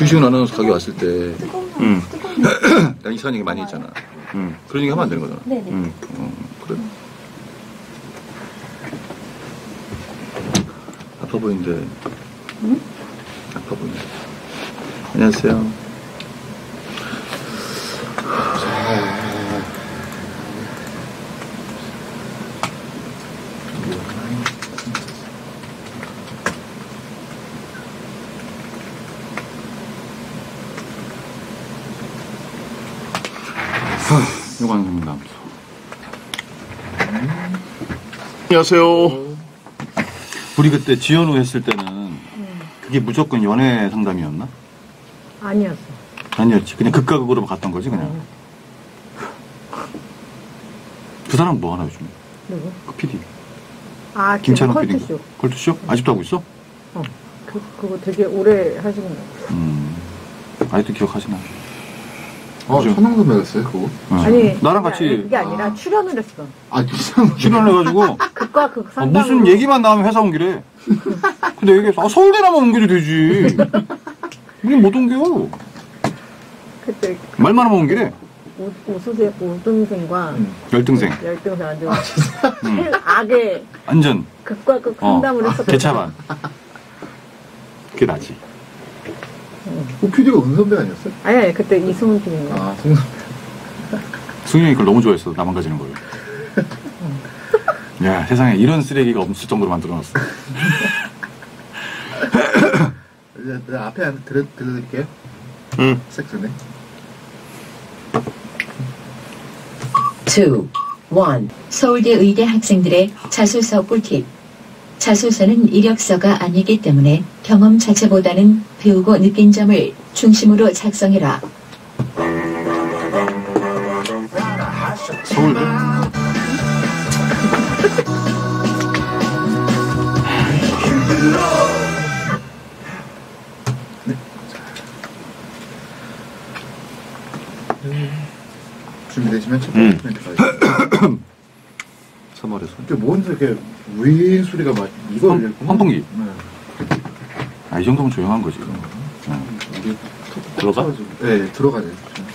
주식은 아나운서 가게 왔을 때 난 이상한 얘기 많이 했잖아. 그런 얘기 하면 안 되는 거잖아. 네네. 그래. 아파 보이는데. 아파 보이네. 안녕하세요. 요광입니다. 안녕하세요. 우리 그때 지연우 했을 때는 그게 무조건 연애 상담이었나? 아니었어. 아니었지. 그냥 극과 극으로 갔던 거지 그냥. 그 사람 뭐 하나 요즘? 누구? 그 PD. 아, 김찬호 PD. 컬투쇼. 컬투쇼? 아직도 하고 있어? 어. 그거 되게 오래 하시는 거. 아직도 기억하시나? 아, 천왕도 매였어요 그거? 아니, 나랑 같이. 그게 아니라 출연을 했어. 아, 출연을 해가지고. 극과 극 상담. 아, 무슨 얘기만 나오면 회사 옮기래. 근데 얘기해서, 아, 서울대나만 옮겨도 되지. 이게 못 옮겨. 그때. 말만 하면 옮기래. 오등생과. 열등생. 열등생 완전. 아, 진짜? 악의. 완전. 극과 극 상담을 했었거든. 개차반. 그게 나지. PD가 은선배 아니었어요? 아니, 그때 이승훈 PD인가. 아, 승훈. 승윤이 그걸 너무 좋아했어, 나만 가지는 걸. 야, 세상에 이런 쓰레기가 없을 정도로 만들어놨어. 내가 앞에 안 들려드릴게요. 응. 섹스네. 2, 1. 서울대 의대 학생들의 자소서 꿀팁. 자소서는 이력서가 아니기 때문에 경험 자체보다는 배우고 느낀 점을 중심으로 작성해라. 서울대? 준비되시면 첫 번째 포인트가 3월에서. 이게 뭔데 이렇게 윙 소리가 막 이거 환풍기. 아, 이 정도면 조용한 거지. 우리 들어가? 네, 들어가자.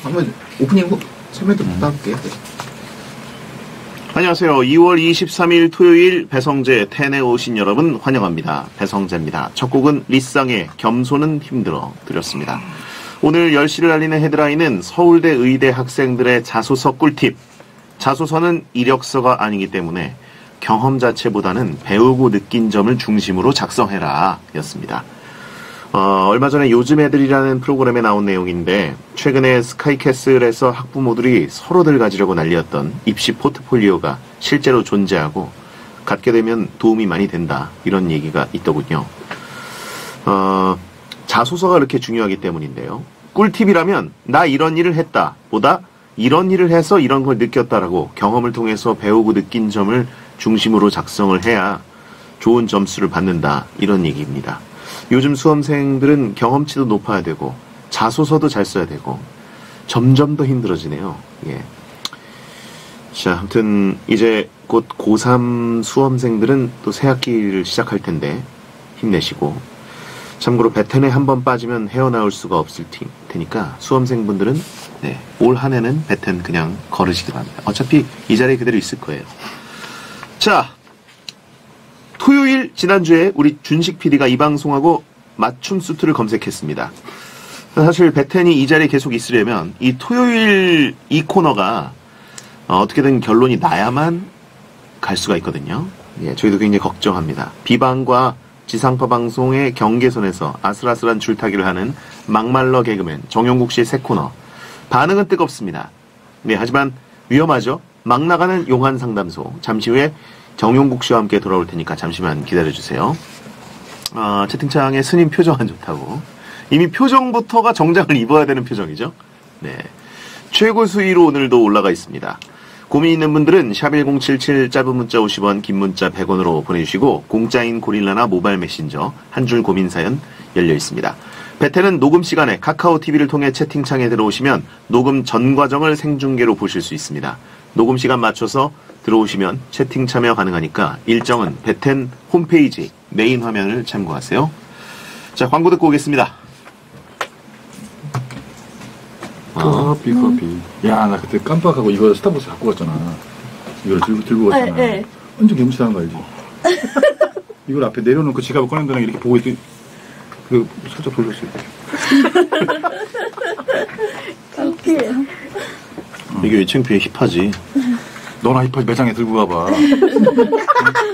한번 오프닝 설명도 부탁할게요. 안녕하세요. 2월 23일 토요일 배성재 텐에 오신 여러분 환영합니다. 배성재입니다. 첫 곡은 리쌍의 겸손은 힘들어 드렸습니다. 오늘 10시를 알리는 헤드라인은 서울대 의대 학생들의 자소서 꿀팁. 자소서는 이력서가 아니기 때문에 경험 자체보다는 배우고 느낀 점을 중심으로 작성해라 였습니다. 얼마 전에 요즘 애들이라는 프로그램에 나온 내용인데 최근에 스카이캐슬에서 학부모들이 서로들 가지려고 난리였던 입시 포트폴리오가 실제로 존재하고 갖게 되면 도움이 많이 된다 이런 얘기가 있더군요. 자소서가 그렇게 중요하기 때문인데요. 꿀팁이라면 나 이런 일을 했다 보다 이런 일을 해서 이런 걸 느꼈다라고 경험을 통해서 배우고 느낀 점을 중심으로 작성을 해야 좋은 점수를 받는다 이런 얘기입니다. 요즘 수험생들은 경험치도 높아야 되고 자소서도 잘 써야 되고 점점 더 힘들어지네요. 예. 자, 아무튼 이제 곧 고3 수험생들은 또 새학기를 시작할 텐데 힘내시고, 참고로 배텐에 한번 빠지면 헤어나올 수가 없을 테니까 수험생분들은 네, 올 한 해는 배텐 그냥 걸으시기 바랍니다. 어차피 이 자리에 그대로 있을 거예요. 자, 토요일 지난주에 우리 준식 PD가 이 방송하고 맞춤 수트를 검색했습니다. 사실 배텐이 이 자리에 계속 있으려면 이 토요일 이 코너가 어떻게든 결론이 나야만 갈 수가 있거든요. 예, 저희도 굉장히 걱정합니다. 비방과 지상파 방송의 경계선에서 아슬아슬한 줄타기를 하는 막말러 개그맨 정용국 씨의 새 코너. 반응은 뜨겁습니다. 네, 하지만 위험하죠. 막 나가는 용한 상담소. 잠시 후에 정용국 씨와 함께 돌아올 테니까 잠시만 기다려주세요. 채팅창에 스님 표정 안 좋다고. 이미 표정부터가 정장을 입어야 되는 표정이죠. 네, 최고 수위로 오늘도 올라가 있습니다. 고민 있는 분들은 샵1077 짧은 문자 50원, 긴 문자 100원으로 보내주시고 공짜인 고릴라나 모바일 메신저 한 줄 고민 사연 열려 있습니다. 배텐은 녹음 시간에 카카오TV를 통해 채팅창에 들어오시면 녹음 전 과정을 생중계로 보실 수 있습니다. 녹음 시간 맞춰서 들어오시면 채팅 참여 가능하니까 일정은 배텐 홈페이지 메인 화면을 참고하세요. 자, 광고 듣고 오겠습니다. 커피. 야, 나 그때 깜빡하고 이거 스타벅스 갖고 갔잖아. 이걸 들고 갔잖아. 네. 완전 개무시하는 거 알지? 이걸 앞에 내려놓고 지갑을 꺼낸 다음에 이렇게 보고 있더니 그 살짝 돌렸어요. 창피해요. 이게 왜 창피해? 힙하지. 너나 힙하지. 매장에 들고 가봐.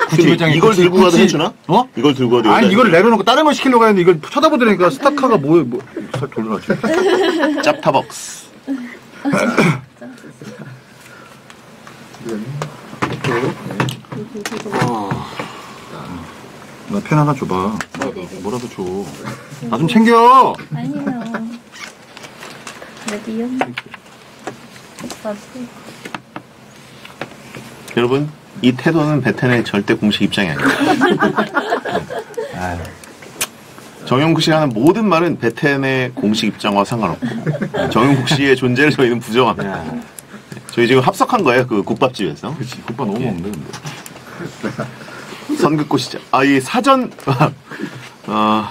굳이 매장에 이걸 들고 가도 해주나? 어? 이걸 들고 가도. 아니 이걸 내려놓고 다른 걸 시키려고 했는데 이걸 쳐다보더니까 스타카가 뭐 살짝 돌려놨지. 짭타벅스. 나 펜 하나 줘봐. 뭐라도 줘. 나 좀 챙겨. 아니요. 레디요. 여러분, 이 태도는 베텐의 절대 공식 입장이 아니에요. 정용국 씨가 하는 모든 말은 베텐의 공식 입장과 상관없고 정용국 씨의 존재를 저희는 부정합니다. 저희 지금 합석한 거예요, 그 국밥집에서. 그렇지, 국밥 너무 없는데. 선긋고 시작. 아, 이 사전,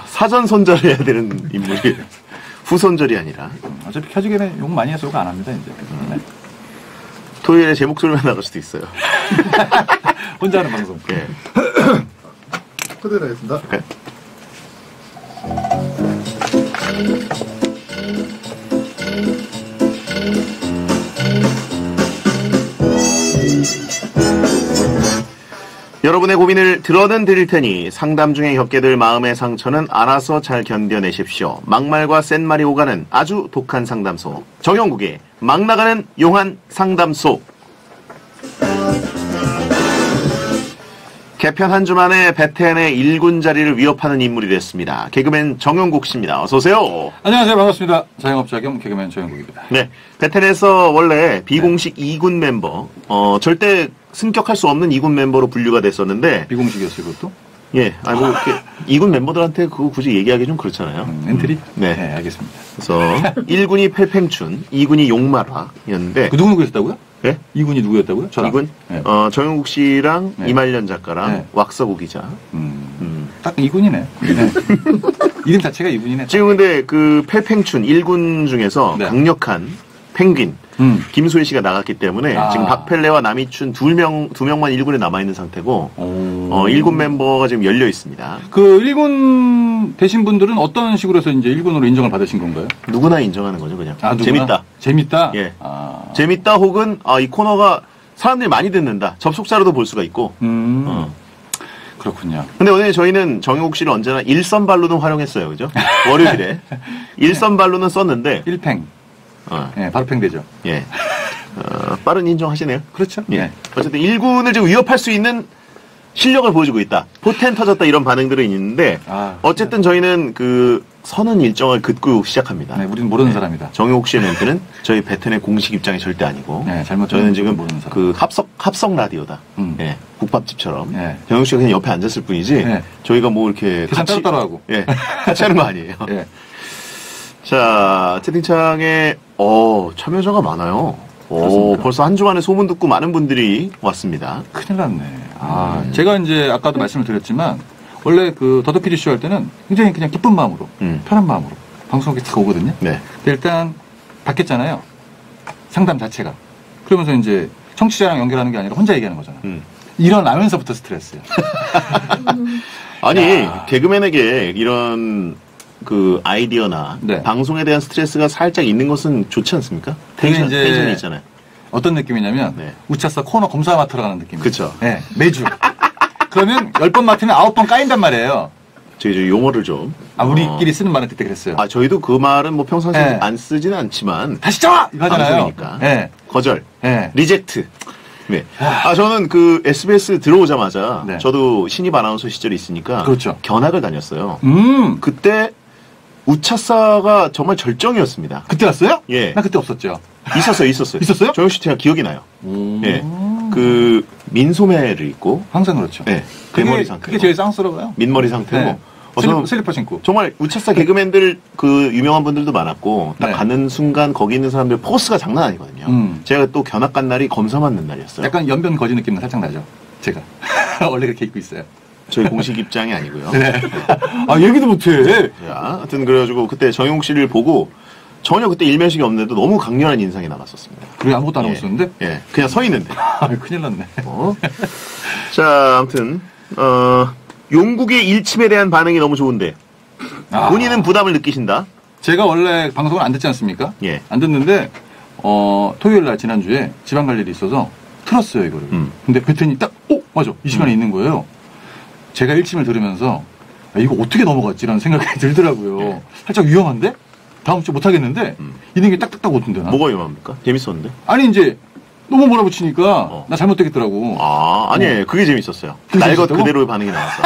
사전 손절을 해야 되는 인물이 후손절이 아니라. 어차피 켜지기는 욕 많이 해서 욕 안 합니다, 이제. 네. 토요일에 제 목소리만 나갈 수도 있어요. 혼자 하는 방송. 예. 초대하겠습니다. 네. 여러분의 고민을 들어는 드릴 테니 상담 중에 겪게 될 마음의 상처는 알아서 잘 견뎌내십시오. 막말과 센말이 오가는 아주 독한 상담소. 정용국의 막 나가는 용한 상담소. 개편 한 주 만에 베텐의 1군 자리를 위협하는 인물이 됐습니다. 개그맨 정용국 씨입니다. 어서오세요. 안녕하세요. 반갑습니다. 자영업자 겸 개그맨 정용국입니다. 네. 베텐에서 원래 비공식 2군 멤버, 절대 승격할 수 없는 2군 멤버로 분류가 됐었는데. 비공식이었어요, 그것도? 예. 아니, 뭐, 이렇게 2군 멤버들한테 그거 굳이 얘기하기 좀 그렇잖아요. 엔트리? 네. 네, 알겠습니다. 그래서 1군이 펠팽춘, 2군이 용마라였는데. 그 누구였다고요? 네? 2군이 누구였다고요? 저랑? 2군? 네. 정용국 씨랑 네. 이말년 작가랑 네. 왁서구 기자. 딱 2군이네. 네. 이름 자체가 2군이네. 지금 근데 그 펠팽춘 1군 중에서 네. 강력한 펭귄. 김소희 씨가 나갔기 때문에 아. 지금 박펠레와 남이춘 두 명만 1군에 남아있는 상태고 1군 멤버가 지금 열려 있습니다. 그 1군 되신 분들은 어떤 식으로 해서 이제 1군으로 인정을 받으신 건가요? 누구나 인정하는 거죠, 그냥. 아, 재밌다. 재밌다? 예. 아. 재밌다 혹은 아, 이 코너가 사람들이 많이 듣는다. 접속자로도 볼 수가 있고. 그렇군요. 근데 오늘 저희는 정용국 씨를 언제나 일선발로는 활용했어요, 그죠? 월요일에. 일선발로는 썼는데. 일팽. 예, 바로 팽대죠. 예. 빠른 인정하시네요. 그렇죠. 예. 네. 어쨌든 1군을 지금 위협할 수 있는 실력을 보여주고 있다. 포텐 터졌다 이런 반응들은 있는데, 아, 어쨌든 저희는 그 선은 일정을 긋고 시작합니다. 네, 우리는 모르는 네. 사람이다. 정용국 씨의 멘트는 저희 베텐의 공식 입장이 절대 아니고, 네, 잘못 저희는 지금 모르는 사람. 그 합석 라디오다. 예, 국밥집처럼. 네. 정용국 씨가 그냥 옆에 앉았을 뿐이지, 네. 저희가 뭐 이렇게 같이 따라하고, 예, 같이 하는 거 아니에요. 예. 자, 채팅창에 참여자가 많아요. 그렇습니까? 벌써 한 주만에 소문 듣고 많은 분들이 왔습니다. 큰일 났네. 아, 제가 이제 아까도 말씀을 드렸지만 원래 그 더더피디쇼 할 때는 굉장히 그냥 기쁜 마음으로 편한 마음으로 방송국에 탁 오거든요. 네. 근데 일단 바뀌었잖아요. 상담 자체가. 그러면서 이제 청취자랑 연결하는 게 아니라 혼자 얘기하는 거잖아. 일어나면서부터 스트레스야. 아니, 야. 개그맨에게 이런 그 아이디어나 네. 방송에 대한 스트레스가 살짝 있는 것은 좋지 않습니까? 텐션이 있잖아요. 어떤 느낌이냐면 네. 우차사 코너 검사 맡으러 가는 느낌이에요. 그렇죠. 네, 매주. 그러면 10번 맡으면 9번 까인단 말이에요. 저희 용어를 좀. 아, 우리끼리 쓰는 말은 그때 그랬어요. 아, 저희도 그 말은 뭐 평상시에 네. 안 쓰지는 않지만 다시 잡아! 이거 하잖아요. 네. 거절, 네. 리젝트. 네. 아, 저는 그 SBS 들어오자마자 네. 저도 신입 아나운서 시절이 있으니까 그렇죠. 견학을 다녔어요. 그때 우차사가 정말 절정이었습니다. 그때 왔어요? 예. 나 그때 없었죠. 있었어요. 있었어요? 정용 씨 제가 기억이 나요. 예. 그, 민소매를 입고. 항상 그렇죠. 예. 대머리 상태. 그게 제일 쌍스러워요. 민머리 상태고. 네. 슬리퍼 신고. 정말 우차사 개그맨들 그 유명한 분들도 많았고, 딱 네. 가는 순간 거기 있는 사람들 포스가 장난 아니거든요. 제가 또 견학 간 날이 검사 맞는 날이었어요. 약간 연변 거지 느낌은 살짝 나죠. 제가. 원래 그렇게 입고 있어요. 저희 공식 입장이 아니고요. 네. 아, 얘기도 못해. 하여튼 그래가지고 그때 정용국 씨를 보고 전혀 그때 일면식이 없는데도 너무 강렬한 인상이 남았었습니다. 그래, 아무것도 안 하고 있었는데? 예, 그냥 서 있는데. 아, 큰일 났네. 자, 아무튼 용국의 일침에 대한 반응이 너무 좋은데 본인은 부담을 느끼신다. 제가 원래 방송을 안 듣지 않습니까? 예. 안 듣는데 토요일 날 지난주에 지방 갈 일이 있어서 틀었어요, 이거를. 근데 뱉더니 딱, 맞아, 이 시간에 있는 거예요. 제가 일침을 들으면서 아, 이거 어떻게 넘어갔지라는 생각이 들더라고요. 예. 살짝 위험한데? 다음 주 못하겠는데? 있는 게 딱딱딱 오던데. 뭐가 위험합니까? 재밌었는데? 아니, 이제 너무 몰아붙이니까 나 잘못되겠더라고. 아, 아니, 그게 재밌었어요. 날 것 그대로의 반응이 나왔어.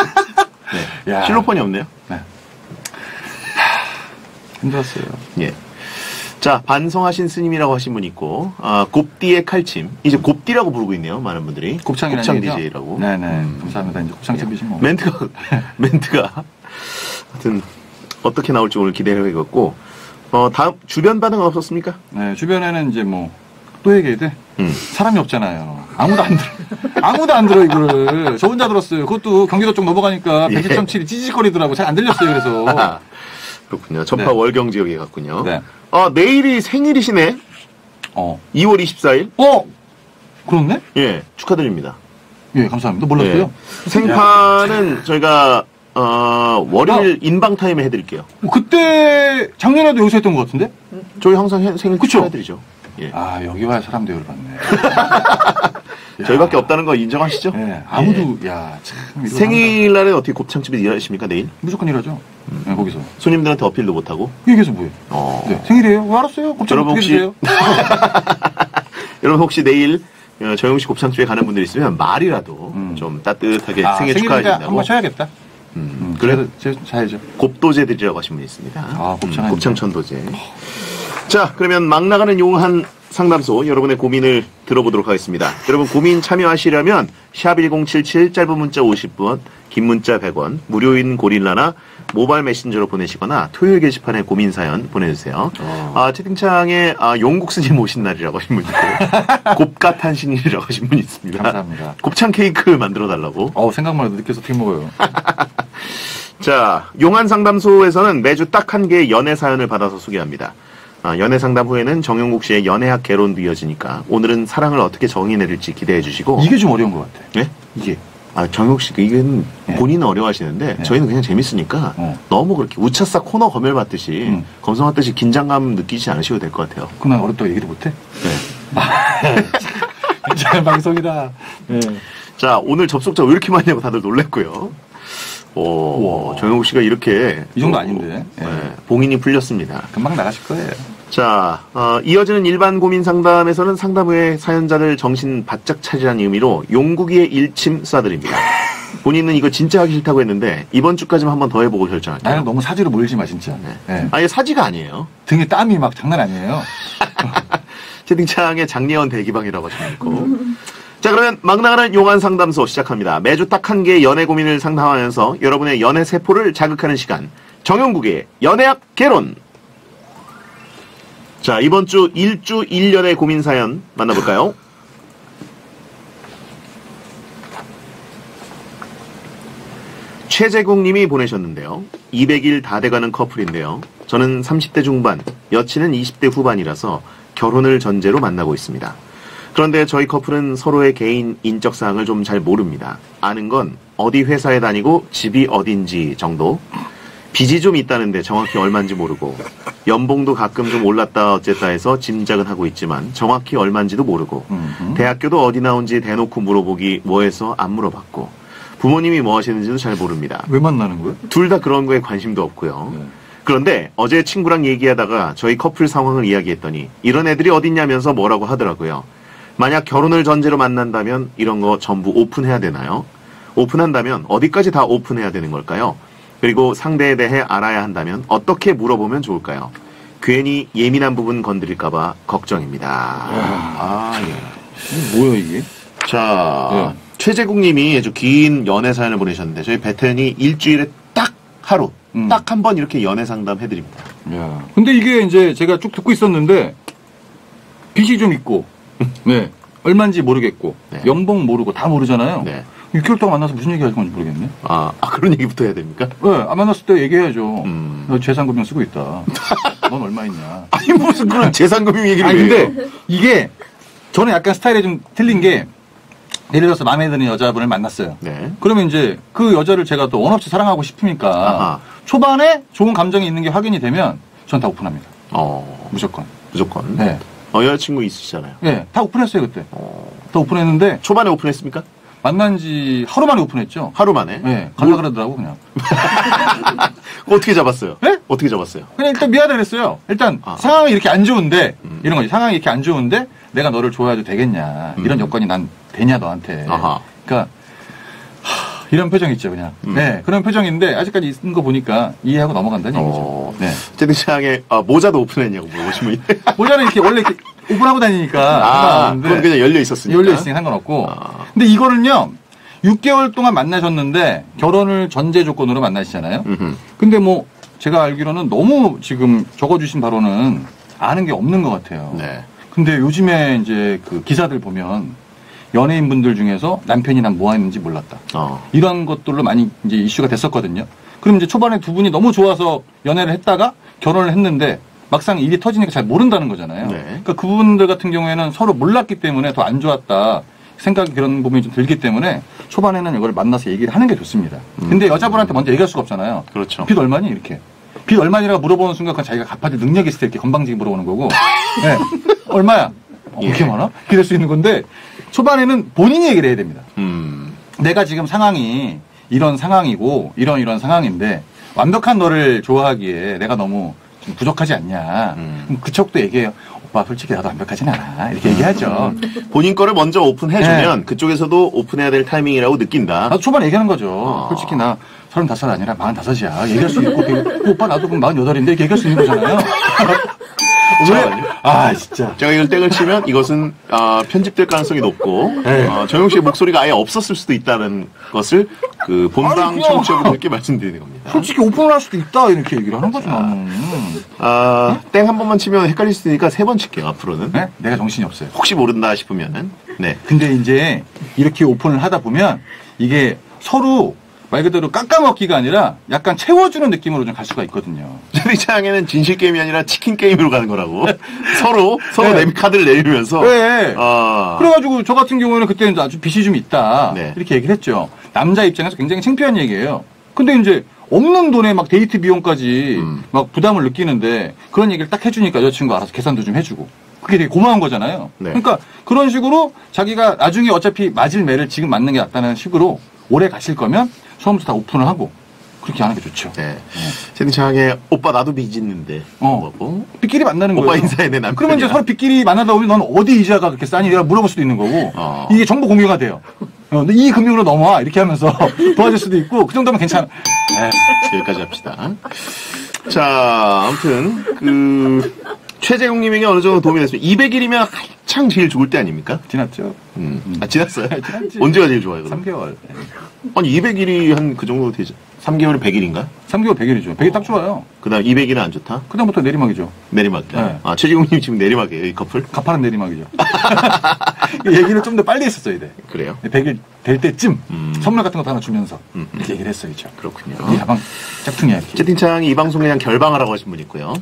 네. 실로폰이 없네요. 네. 힘들었어요. 예. 자, 반성하신 스님이라고 하신 분이 있고, 아, 곱디의 칼침. 이제 곱디라고 부르고 있네요, 많은 분들이. 곱창이라는 곱창 DJ라고. 네네. 감사합니다. 이제 곱창 챙기신 거. 멘트가. 하여튼, 어떻게 나올지 오늘 기대를 해봤고, 다음, 주변 반응은 없었습니까? 네, 주변에는 이제 또 얘기해야 돼? 사람이 없잖아요. 아무도 안 들어, 이거를. 저 혼자 들었어요. 그것도 경기도 쪽 넘어가니까 110.7이 찌질거리더라고. 잘 안 들렸어요, 그래서. 그렇군요. 전파 월경 지역에 갔군요. 네. 아, 내일이 생일이시네? 2월 24일? 그렇네? 예, 축하드립니다. 예, 감사합니다. 몰랐어요. 예. 생파는 저희가, 월요일 인방 타임에 해드릴게요. 그때, 작년에도 여기서 했던 것 같은데? 저희 항상 생일 축하해드리죠. 예. 아, 여기 와야 사람 대우를 받네. 저희밖에 없다는 거 인정하시죠? 예, 아무도, 야, 참. 생일날에 어떻게 곱창집에 일하십니까, 내일? 무조건 일하죠. 네, 거기서. 손님들한테 어필도 못하고? 여기서 뭐해? 네, 생일이에요? 알았어요. 곱창 여러분 혹시. 여러분 혹시 내일 정용식 곱창집에 가는 분들 있으면 말이라도 좀 따뜻하게 생일 축하해준다고. 한번 쳐야겠다. 그래도 자야죠. 곱도제들이라고 하신 분이 있습니다. 아, 곱창천도제. 자, 그러면 막 나가는 용한 상담소 여러분의 고민을 들어보도록 하겠습니다. 여러분 고민 참여하시려면 샵1077 짧은 문자 50원, 긴 문자 100원, 무료인 고릴라나 모바일 메신저로 보내시거나 토요일 게시판에 고민 사연 보내주세요. 아, 채팅창에 용국 스님 오신 날이라고 하신 분이 있고 곱갓한신이라고 하신 분이 있습니다. 감사합니다. 곱창 케이크 만들어 달라고. 생각만 해도 느껴서 되게 먹어요. 자, 용한 상담소에서는 매주 딱 한 개의 연애 사연을 받아서 소개합니다. 연애 상담 후에는 정용국 씨의 연애학 개론도 이어지니까 오늘은 사랑을 어떻게 정의 내릴지 기대해 주시고. 이게 좀 어려운 것 같아. 네? 이게. 아, 정용국 씨, 이건 본인은 어려워하시는데 저희는 그냥 재밌으니까 너무 그렇게 우차싸 코너 검열받듯이 검성받듯이 긴장감 느끼지 않으셔도 될 것 같아요. 그럼 난 어렵다고 얘기도 못해? 네. 진짜 방송이다. 네. 자, 오늘 접속자 왜 이렇게 많냐고 다들 놀랬고요. 오, 정용국 씨가 이렇게. 이 정도 아닌데. 네, 봉인이 풀렸습니다. 금방 나가실 거예요. 자, 이어지는 일반 고민 상담에서는 상담 후에 사연자를 정신 바짝 차리라는 의미로 용국이의 일침 쏴드립니다. 본인은 이거 진짜 하기 싫다고 했는데, 이번 주까지만 한번 더 해보고 결정할게요. 나는 너무 사지로 몰지 마, 진짜. 네. 네. 아니, 사지가 아니에요. 등에 땀이 막 장난 아니에요. 채팅창에 장례원 대기방이라고 하시고. 자, 그러면 막 나가는 용한 상담소 시작합니다. 매주 딱 한 개의 연애 고민을 상담하면서 여러분의 연애 세포를 자극하는 시간. 정용국의 연애학 개론. 자, 이번 주 1주 1년의 고민 사연 만나볼까요? 최재국 님이 보내셨는데요. 200일 다 돼가는 커플인데요. 저는 30대 중반, 여친은 20대 후반이라서 결혼을 전제로 만나고 있습니다. 그런데 저희 커플은 서로의 개인 인적 사항을 좀 잘 모릅니다. 아는 건 어디 회사에 다니고 집이 어딘지 정도. 빚이 좀 있다는데 정확히 얼마인지 모르고, 연봉도 가끔 좀 올랐다 어쨌다 해서 짐작은 하고 있지만 정확히 얼마인지도 모르고, 대학교도 어디 나온지 대놓고 물어보기 뭐해서 안 물어봤고, 부모님이 뭐 하시는지도 잘 모릅니다. 왜 만나는 거예요? 둘 다 그런 거에 관심도 없고요. 네. 그런데 어제 친구랑 얘기하다가 저희 커플 상황을 이야기했더니 이런 애들이 어딨냐면서 뭐라고 하더라고요. 만약 결혼을 전제로 만난다면 이런 거 전부 오픈해야 되나요? 오픈한다면 어디까지 다 오픈해야 되는 걸까요? 그리고 상대에 대해 알아야 한다면 어떻게 물어보면 좋을까요? 괜히 예민한 부분 건드릴까봐 걱정입니다. 이게 뭐야, 이게? 자, 최재국 님이 아주 긴 연애 사연을 보내셨는데, 저희 베텐이 일주일에 딱 하루, 딱 한 번 이렇게 연애 상담 해드립니다. 야. 근데 이게 이제 제가 쭉 듣고 있었는데, 빚이 좀 있고, 얼마인지 모르겠고, 연봉 모르고 다 모르잖아요. 네. 6개월 동안 만나서 무슨 얘기할 건지 모르겠네. 아 그런 얘기부터 해야 됩니까? 네, 안 만났을 때 얘기해야죠. 너 재산금융 쓰고 있다. 넌 얼마 있냐. 아니 무슨 그런 재산금융 얘기를 해요. 근데 이게 저는 약간 스타일이 좀 틀린 게, 예를 들어서 마음에 드는 여자분을 만났어요. 네. 그러면 이제 그 여자를 제가 또 원없이 사랑하고 싶으니까 아하. 초반에 좋은 감정이 있는 게 확인이 되면 전 다 오픈합니다. 무조건. 무조건. 네. 여자친구 있으시잖아요. 네, 다 오픈했어요 그때. 다 오픈했는데. 초반에 오픈했습니까? 만난 지 하루 만에 오픈했죠. 하루 만에? 네. 갈라 그러더라고 그냥. 어떻게 잡았어요? 네? 어떻게 잡았어요? 그냥 일단 미안해 그랬어요. 일단 상황이 이렇게 안 좋은데 이런 거지. 상황이 이렇게 안 좋은데 내가 너를 좋아해도 되겠냐. 이런 여건이 난 되냐 너한테. 아하. 그러니까 이런 표정 있죠 그냥. 네. 그런 표정인데 아직까지 있는 거 보니까 이해하고 넘어간다는 얘기죠. 네. 제 생각에 모자도 오픈했냐고 물어보시면. 모자는 이렇게 원래 이렇게 오픈하고 다니니까. 그건 그냥 열려 있었으니까. 열려 있으니까 상관없고. 근데 이거는요. 6개월 동안 만나셨는데 결혼을 전제 조건으로 만나시잖아요. 근데 뭐 제가 알기로는 너무 지금 적어주신 바로는 아는 게 없는 것 같아요. 네. 근데 요즘에 이제 그 기사들 보면 연예인분들 중에서 남편이 난 뭐 하는지 몰랐다. 이런 것들로 많이 이제 이슈가 됐었거든요. 그럼 이제 초반에 두 분이 너무 좋아서 연애를 했다가 결혼을 했는데 막상 일이 터지니까 잘 모른다는 거잖아요. 네. 그러니까 그분들 같은 경우에는 서로 몰랐기 때문에 더 안 좋았다. 생각이 그런 부분이 좀 들기 때문에 초반에는 이걸 만나서 얘기를 하는 게 좋습니다. 근데 여자분한테 먼저 얘기할 수가 없잖아요. 그렇죠. 빚 얼마니? 이렇게. 빚 얼마니라고 물어보는 순간 그건 자기가 갚아줄 능력이 있을 때 이렇게 건방지게 물어보는 거고. 네. 얼마야? 이렇게 많아? 그렇게 될 수 있는 건데 초반에는 본인이 얘기를 해야 됩니다. 내가 지금 상황이 이런 상황이고 이런 상황인데 완벽한 너를 좋아하기에 내가 너무 좀 부족하지 않냐. 그럼 그쪽도 얘기해요. 오빠 솔직히 나도 완벽하진 않아. 이렇게 얘기하죠. 본인 거를 먼저 오픈해주면 네. 그쪽에서도 오픈해야 될 타이밍이라고 느낀다. 나도 초반에 얘기하는 거죠. 솔직히 나 35살 아니라 45이야. 얘기할 수 있고 오빠 나도 그럼 48인데 이렇게 얘기할 수 있는 거잖아요. 아 진짜 제가 이걸 땡을 치면 이것은 편집될 가능성이 높고 네. 정용 씨의 목소리가 아예 없었을 수도 있다는 것을 그 본방 청취자분들께 말씀드리는 겁니다. 솔직히 오픈을 할 수도 있다 이렇게 얘기를 하는 거죠. 땡 한 번만 치면 헷갈릴 수도 있으니까 3번 칠게요 앞으로는. 네? 내가 정신이 없어요. 혹시 모른다 싶으면은. 네. 근데 이제 이렇게 오픈을 하다 보면 이게 서로 말 그대로 깎아먹기가 아니라 약간 채워주는 느낌으로 좀 갈 수가 있거든요. 이 차양에는 진실 게임이 아니라 치킨 게임으로 가는 거라고. 서로 네. 카드를 내리면서. 네. 그래가지고 저 같은 경우에는 그때는 아주 빚이 좀 있다. 네. 이렇게 얘기를 했죠. 남자 입장에서 굉장히 창피한 얘기예요. 근데 이제 없는 돈에 막 데이트 비용까지 막 부담을 느끼는데 그런 얘기를 딱 해주니까 여자친구 알아서 계산도 좀 해주고. 그게 되게 고마운 거잖아요. 네. 그러니까 그런 식으로 자기가 나중에 어차피 맞을 매를 지금 맞는 게 낫다는 식으로 오래 가실 거면 처음부터 다 오픈을 하고 그렇게 하는 게 좋죠. 네. 채팅창에 오빠 나도 빚 있는데. 빚끼리 만나는 거예요. 오빠 인사해 내 남편. 그러면 이제 서로 빚끼리 만나다 보면 넌 어디 이자가 그렇게 싸니? 내가 물어볼 수도 있는 거고. 이게 정보 공유가 돼요. 이 금융으로 넘어와 이렇게 하면서 도와줄 수도 있고 그 정도면 괜찮아. 네. 여기까지 합시다. 자 아무튼 최재용님에게 어느 정도 도움이 됐습니다. 200일이면 한창 제일 좋을 때 아닙니까? 지났죠. 지났어요? 지났지. 언제가 제일 좋아요? 그럼? 3개월. 아니 200일이 한 그 정도 되죠. 3개월이 100일인가? 3개월 100일이죠. 100일 딱 좋아요. 그다음 200일은 안 좋다? 그다음부터 내리막이죠. 내리막. 네. 아 최지국님 지금 내리막이에요. 이 커플? 가파른 내리막이죠. 얘기를 좀 더 빨리 했었어야 돼. 그래요? 100일 될 때쯤 선물 같은 것도 하나 주면서 이렇게 얘기를 했어야죠. 그렇군요. 이 가방 짝퉁이야 이렇게. 채팅창이 이 방송 그냥 결방하라고 하신 분 있고요.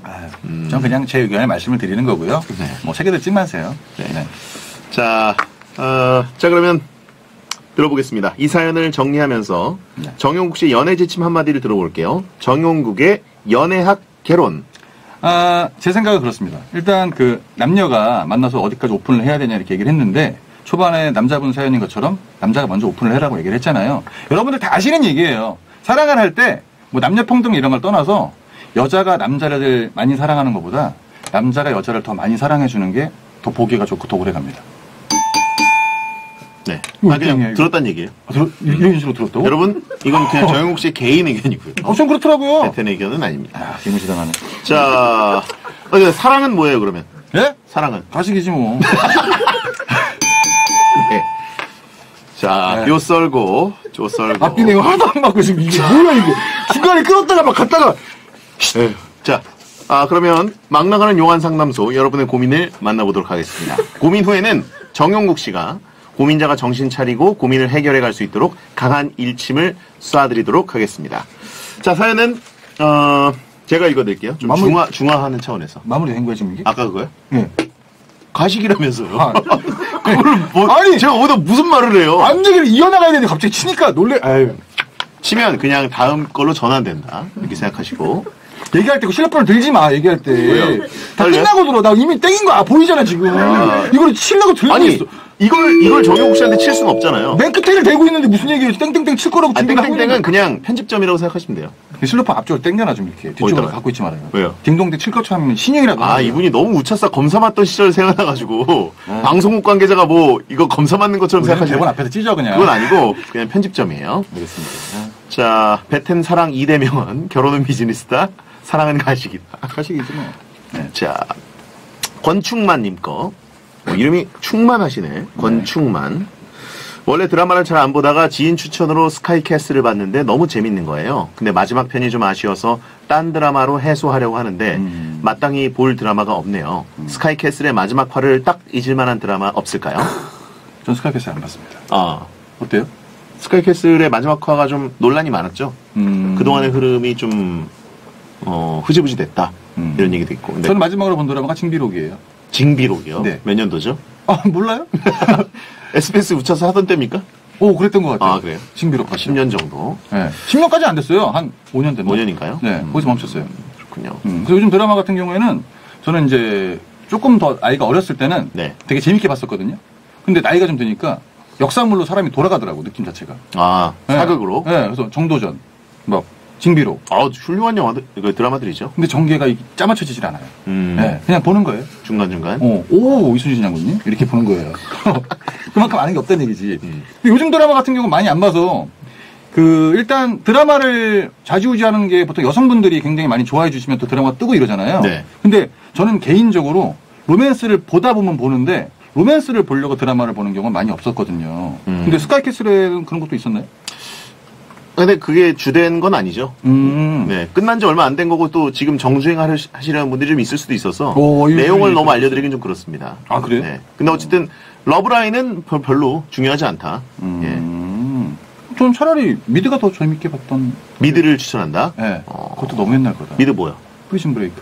전 그냥 제 의견에 말씀을 드리는 거고요. 네. 뭐 세계도 찜하세요. 네. 네. 자 그러면 들어보겠습니다. 이 사연을 정리하면서 네. 정용국 씨의 연애 지침 한마디를 들어볼게요. 정용국의 연애학 개론. 제 생각은 그렇습니다. 일단 그 남녀가 만나서 어디까지 오픈을 해야 되냐 이렇게 얘기를 했는데 초반에 남자분 사연인 것처럼 남자가 먼저 오픈을 해라고 얘기를 했잖아요. 여러분들 다 아시는 얘기예요. 사랑을 할 때 뭐 남녀평등 이런 걸 떠나서 여자가 남자를 많이 사랑하는 것보다 남자가 여자를 더 많이 사랑해주는 게 더 보기가 좋고 더 오래갑니다. 네. 그냥 들었단 얘기예요. 이런 식으로 들었다고? 여러분, 이건 그냥 정용국 씨의 개인 의견이고요. 전 그렇더라고요. 대텐 의견은 아닙니다. 개무시당하네. 자, 사랑은 뭐예요, 그러면? 예? 사랑은? 가식이지, 뭐. 네. 자, 네. 요 썰고. 앞뒤 내용 하나도 안 맞고 지금 이게 뭐야, 이게. 중간에 끊었다가 막 갔다가. 네. 자. 그러면 막 나가는 용한 상담소 여러분의 고민을 만나보도록 하겠습니다. 고민 후에는 정용국 씨가 고민자가 정신 차리고 고민을 해결해 갈 수 있도록 강한 일침을 쏴드리도록 하겠습니다. 자, 사연은 제가 읽어드릴게요. 좀 마무리, 중화하는 차원에서. 마무리된 거야 지금 이게? 아까 그거요? 네. 가식이라면서요. 아, 그걸 뭐, 아니 제가 어디다 무슨 말을 해요? 안되기를 이어나가야 되는데 갑자기 치니까 놀래. 아유. 치면 그냥 다음 걸로 전환된다 이렇게 생각하시고. 얘기할 때 그 실내폰을 들지 마. 얘기할 때. 왜요? 다 끝나고 들어. 나 이미 땡긴 거야. 보이잖아 지금. 아, 이걸 치려고 들고 아니, 있어. 이걸 정용국 씨한테 칠 수는 없잖아요. 맨 끝에를 대고 있는데 무슨 얘기예요? 땡땡땡 칠 거라고. 아, 땡땡땡은 그냥 편집점이라고 생각하시면 돼요. 실로폰 앞쪽으로 땡겨놔 좀 이렇게. 뒤쪽으로 갖고 있지 말아요. 왜요? 딩동댕 칠 것처럼 하면 신형이라고. 아, 이분이 너무 우차싸 검사 맞던 시절 생각나가지고 방송국 관계자가 뭐 이거 검사 맞는 것처럼 생각하시는. 대본 앞에서 찢어 그냥. 그건 아니고 그냥 편집점이에요. 알겠습니다. 자, 베텐 사랑 2대명언. 결혼은 비즈니스다. 사랑은 가식이다. 가식이지 뭐. 네. 자, 권충만님 거. 이름이 충만하시네. 네. 권충만. 원래 드라마를 잘 안 보다가 지인 추천으로 스카이캐슬을 봤는데 너무 재밌는 거예요. 근데 마지막 편이 좀 아쉬워서 딴 드라마로 해소하려고 하는데 마땅히 볼 드라마가 없네요. 스카이캐슬의 마지막 화를 딱 잊을만한 드라마 없을까요? 전 스카이캐슬 안 봤습니다. 아, 어때요? 스카이캐슬의 마지막 화가 좀 논란이 많았죠. 그동안의 흐름이 좀 흐지부지 됐다. 이런 얘기도 있고. 근데 저는 마지막으로 본 드라마가 징비록이에요. 징비록이요? 네. 몇 년도죠? 아, 몰라요? SBS 우차서 하던 때입니까? 오, 그랬던 것 같아요. 아, 그래요? 징비록. 아, 10년 정도? 네. 10년까지 안 됐어요. 한 5년 됐나요? 5년인가요? 네. 거기서 멈췄어요. 그렇군요. 그래서 요즘 드라마 같은 경우에는 저는 이제 조금 더 나이가 어렸을 때는 네. 되게 재밌게 봤었거든요. 근데 나이가 좀 드니까 역사물로 사람이 돌아가더라고, 느낌 자체가. 아, 네. 사극으로? 네. 그래서 정도전, 막, 징비록. 아, 훌륭한 영화들, 드라마들이죠. 근데 전개가 짜맞춰지질 않아요. 네, 그냥 보는 거예요. 중간중간. 오, 이순신 장군님? 이렇게 보는 거예요. 그만큼 아는 게 없다는 얘기지. 근데 요즘 드라마 같은 경우는 많이 안 봐서, 일단 드라마를 좌지우지하는 게 보통 여성분들이 굉장히 많이 좋아해 주시면 또 드라마 뜨고 이러잖아요. 네. 근데 저는 개인적으로 로맨스를 보다 보면 보는데, 로맨스를 보려고 드라마를 보는 경우는 많이 없었거든요. 근데 스카이캐슬에는 그런 것도 있었나요? 근데 그게 주된 건 아니죠. 네, 끝난 지 얼마 안 된 거고 또 지금 정주행 하시려는 분들이 좀 있을 수도 있어서 내용을 너무 알려드리긴 좀 그렇습니다. 아, 그래요? 네. 근데 어쨌든 러브라인은 별로 중요하지 않다. 예. 저는 차라리 미드가 더 재밌게 봤던. 미드를 추천한다? 네. 그것도 너무 옛날 거다. 미드 뭐야? 프리즌브레이크.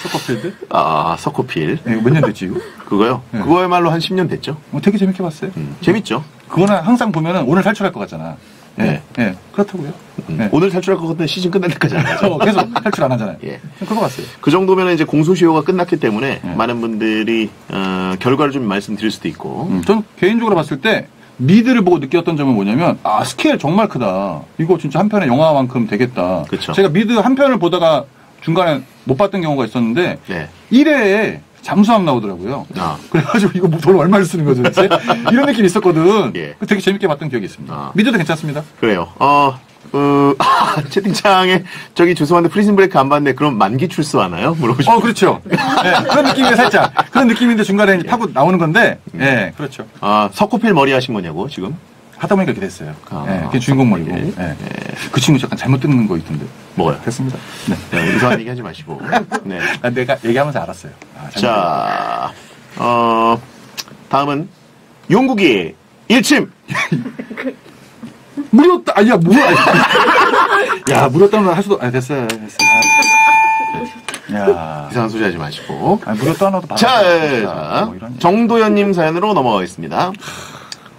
서코필드? 아, 서코필. 네, 몇 년 됐지, 이거? 그거요? 네. 그거야말로 한 10년 됐죠? 되게 재밌게 봤어요. 재밌죠? 그거는 항상 보면은 오늘 탈출할 것 같잖아. 예. 네. 네. 그렇다고요. 네. 오늘 탈출할 것 같은데 시즌 끝날 때까지 안 하죠. 계속 탈출 안 하잖아요. 예. 그거 봤어요. 그 정도면 이제 공소시효가 끝났기 때문에 네. 많은 분들이, 결과를 좀 말씀드릴 수도 있고. 전 개인적으로 봤을 때 미드를 보고 느꼈던 점은 뭐냐면, 아, 스케일 정말 크다. 이거 진짜 한 편의 영화만큼 되겠다. 그쵸. 제가 미드 한 편을 보다가 중간에 못 봤던 경우가 있었는데, 네. 1회에 잠수함 나오더라고요. 아. 그래가지고 이거 돈 얼마를 쓰는 거죠, 대체? 이런 느낌이 있었거든. 예. 되게 재밌게 봤던 기억이 있습니다. 아. 미드도 괜찮습니다. 그래요. 채팅창에 저기 죄송한데 프리즌브레이크 안 봤는데 그럼 만기 출소하나요? 물어보시죠. 그렇죠. 네, 그런 느낌이 살짝 그런 느낌인데 중간에 이제 파고 나오는 건데, 예, 그렇죠. 아, 석고필 머리 하신 거냐고 지금? 하다 보니까 이렇게 됐어요. 예, 그게 주인공 머리고. 예. 그 친구 잠깐 잘못 듣는 거 있던데. 뭐가요? 됐습니다. 네. 네, 이상한 얘기 하지 마시고. 네. 내가 얘기하면서 알았어요. 아, 자, 다음은 용국이 일침! 물었다! 아니야, 뭐야! 야, 물었다면 할 수도, 아, 됐어요. 야. 이상한 소리 하지 마시고. 아니, 물었다 하나도 받아. 자, 뭐 정도현님 사연으로 넘어가겠습니다.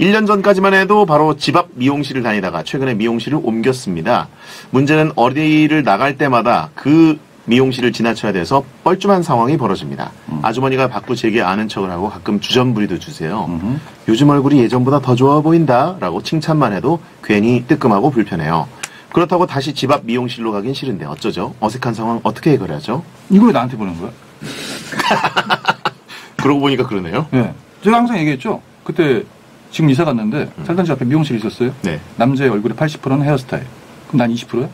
1년 전까지만 해도 바로 집 앞 미용실을 다니다가 최근에 미용실을 옮겼습니다. 문제는 어디를 나갈 때마다 그 미용실을 지나쳐야 돼서 뻘쭘한 상황이 벌어집니다. 아주머니가 바꾸 제게 아는 척을 하고 가끔 주전부리도 주세요. 요즘 얼굴이 예전보다 더 좋아 보인다 라고 칭찬만 해도 괜히 뜨끔하고 불편해요. 그렇다고 다시 집 앞 미용실로 가긴 싫은데 어쩌죠? 어색한 상황 어떻게 해결하죠? 이걸 나한테 보는 거야? 그러고 보니까 그러네요. 네. 제가 항상 얘기했죠. 그때 지금 이사 갔는데 살던 집 앞에 미용실이 있었어요. 네. 남자의 얼굴의 80%는 헤어스타일. 그럼 난 20%야?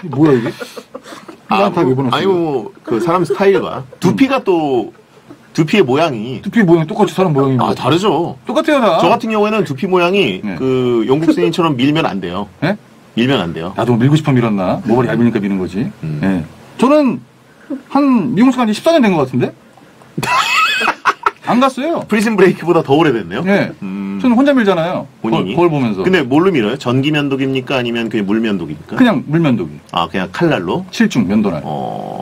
이게 뭐야 이게? 아니 뭐 그 사람 스타일과 두피가 또 두피 모양이 똑같이 사람 모양이 아 다르죠. 똑같아요 다. 저 같은 경우에는 두피 모양이 네. 그 영국 선생님처럼 밀면 안 돼요. 네? 밀면 안 돼요. 나도 밀고 싶어 밀었나? 모발이 얇으니까 미는 거지. 네. 저는 한 미용실 간 지 14년 된 것 같은데. 안 갔어요. 프리즌 브레이크보다 더 오래됐네요. 네. 저는 혼자 밀잖아요. 본인이? 거울 보면서. 근데 뭘로 밀어요? 전기 면도기입니까? 아니면 그냥 물 면도기입니까? 그냥 물 면도기. 아, 그냥 칼날로? 7중 면도날.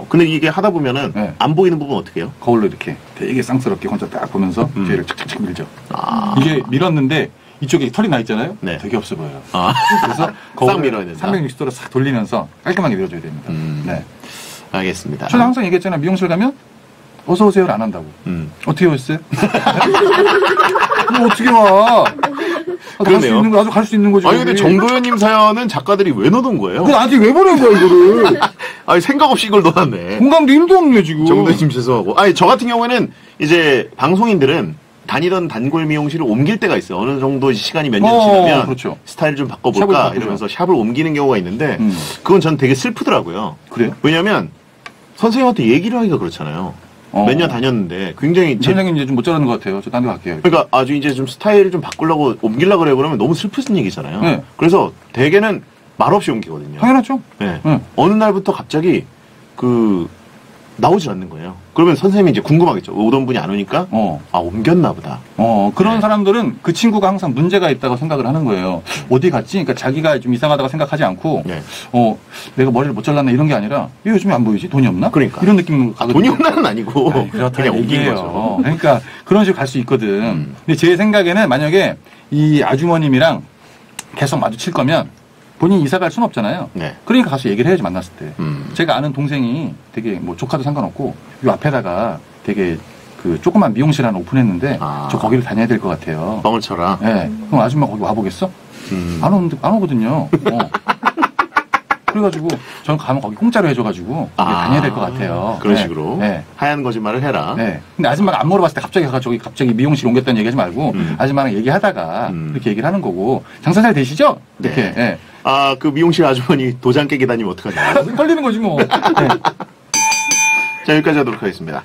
근데 이게 하다 보면은 네. 안 보이는 부분 어떻게 해요? 거울로 이렇게 되게 쌍스럽게 혼자 딱 보면서 뒤를 착착착 밀죠. 아. 이게 밀었는데 이쪽에 털이 나 있잖아요. 네. 되게 없어 보여요. 아. 그래서 거울을 360도로 싹 돌리면서 깔끔하게 밀어줘야 됩니다. 네. 알겠습니다. 저는 항상 얘기했잖아요. 미용실 가면 어서 오세요를 안 한다고. 어떻게 오셨어요? 어떻게 와? 갈 수 있는 거 아주 갈 수 있는 거지. 아니 근데 정도현님 사연은 작가들이 왜 넣어둔 거예요? 그건 아직 왜 보낸 거야 이거를? 아니 생각 없이 이걸 넣어놨네. 공감도 힘도 없네 지금. 정도현님 죄송하고. 아니 저 같은 경우에는 이제 방송인들은 다니던 단골 미용실을 옮길 때가 있어요. 어느 정도 시간이 몇 년 지나면 그렇죠. 스타일 좀 바꿔볼까 샵을 이러면서 샵을 옮기는 경우가 있는데 그건 전 되게 슬프더라고요. 그래요? 왜냐면 선생님한테 얘기를 하기가 그렇잖아요. 몇 년 다녔는데 굉장히 선생님 이제 좀 못 자라는 것 같아요. 저 딴 데 갈게요. 그러니까 아주 이제 좀 스타일 좀 바꾸려고 옮기려고 그래 그러면 너무 슬픈 얘기잖아요. 네. 그래서 대개는 말없이 옮기거든요. 당연하죠. 네. 네. 어느 날부터 갑자기 그 나오질 않는 거예요. 그러면 선생님이 이제 궁금하겠죠. 오던 분이 안 오니까 아 옮겼나 보다. 그런 네. 사람들은 그 친구가 항상 문제가 있다고 생각을 하는 거예요. 어디 갔지? 그러니까 자기가 좀 이상하다고 생각하지 않고 네. 내가 머리를 못 잘랐나 이런 게 아니라 왜 요즘에 안 보이지? 돈이 없나? 그러니까 이런 느낌으로 가거든요. 돈이 없나는 아니고 아니, 그냥 옮긴 거죠. 그러니까 그런 식으로 갈 수 있거든. 근데 제 생각에는 만약에 이 아주머님이랑 계속 마주칠 거면 본인이 이사 갈 순 없잖아요. 네. 그러니까 가서 얘기를 해야지 만났을 때. 제가 아는 동생이 되게 뭐 조카도 상관없고 요 앞에다가 되게 그 조그만 미용실 하나 오픈했는데 저 거기를 다녀야 될 것 같아요. 뻥을 쳐라. 네. 그럼 아줌마 거기 와보겠어? 안 오는데 안 오거든요. 그래가지고 전 가면 거기 공짜로 해줘가지고 다녀야 될 것 같아요. 그런 네. 식으로 네. 하얀 거짓말을 해라. 네. 근데 아줌마가 안 물어봤을 때 갑자기 가서 저기 갑자기 미용실 옮겼다는 얘기하지 말고 아줌마랑 얘기하다가 이렇게 얘기를 하는 거고 장사 잘 되시죠? 이렇게. 네. 네. 아, 그 미용실 아주머니 도장 깨기 다니면 어떡하냐. 걸리는 거지 뭐. 네. 자, 여기까지 하도록 하겠습니다.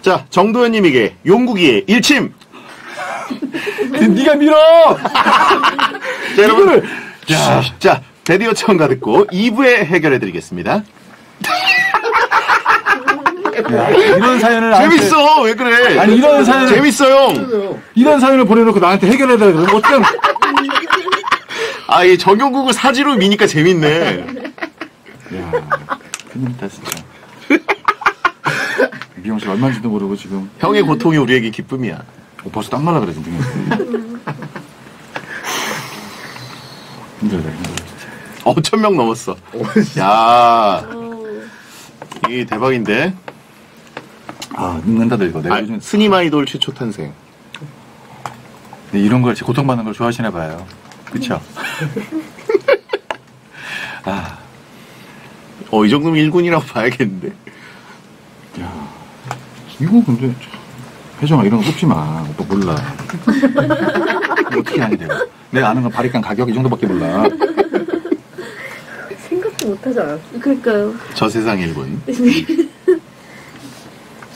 자, 정도현님에게 용국이의 일침. 네가 밀어. 자, 여러분. 야. 자, 드디어 청가 듣고 2부에 해결해드리겠습니다. 야, 이런 사연을 재밌어. 왜 그래? 아니 이런 사연 재밌어요. 이런 사연을 보내놓고 나한테 해결해달라 그러면 어떤? 아, 이 정용국을 사지로 미니까 재밌네. 야, 큰일이다 진짜. 미용실 얼마인지도 모르고 지금. 형의 고통이 우리에게 기쁨이야. 벌써 땀 날라 그래 지금. 힘들다 힘들다. 1000명 넘었어. 야, 이게 대박인데. 아, 늙는다들 이거. 내가 요즘 스님 아이돌 최초 탄생. 네, 이런 걸 고통받는 걸 좋아하시나 봐요. 그쵸? 아, 이 정도면 일군이라고 봐야겠는데. 야, 이거 근데 혜정아 이런 거 뽑지 마. 오빠 몰라. 어떻게 하냐 내가. 내가 아는 건 바리깡 가격 이 정도밖에 몰라. 생각도 못하지 않았어. 그러니까요. 저 세상 일군.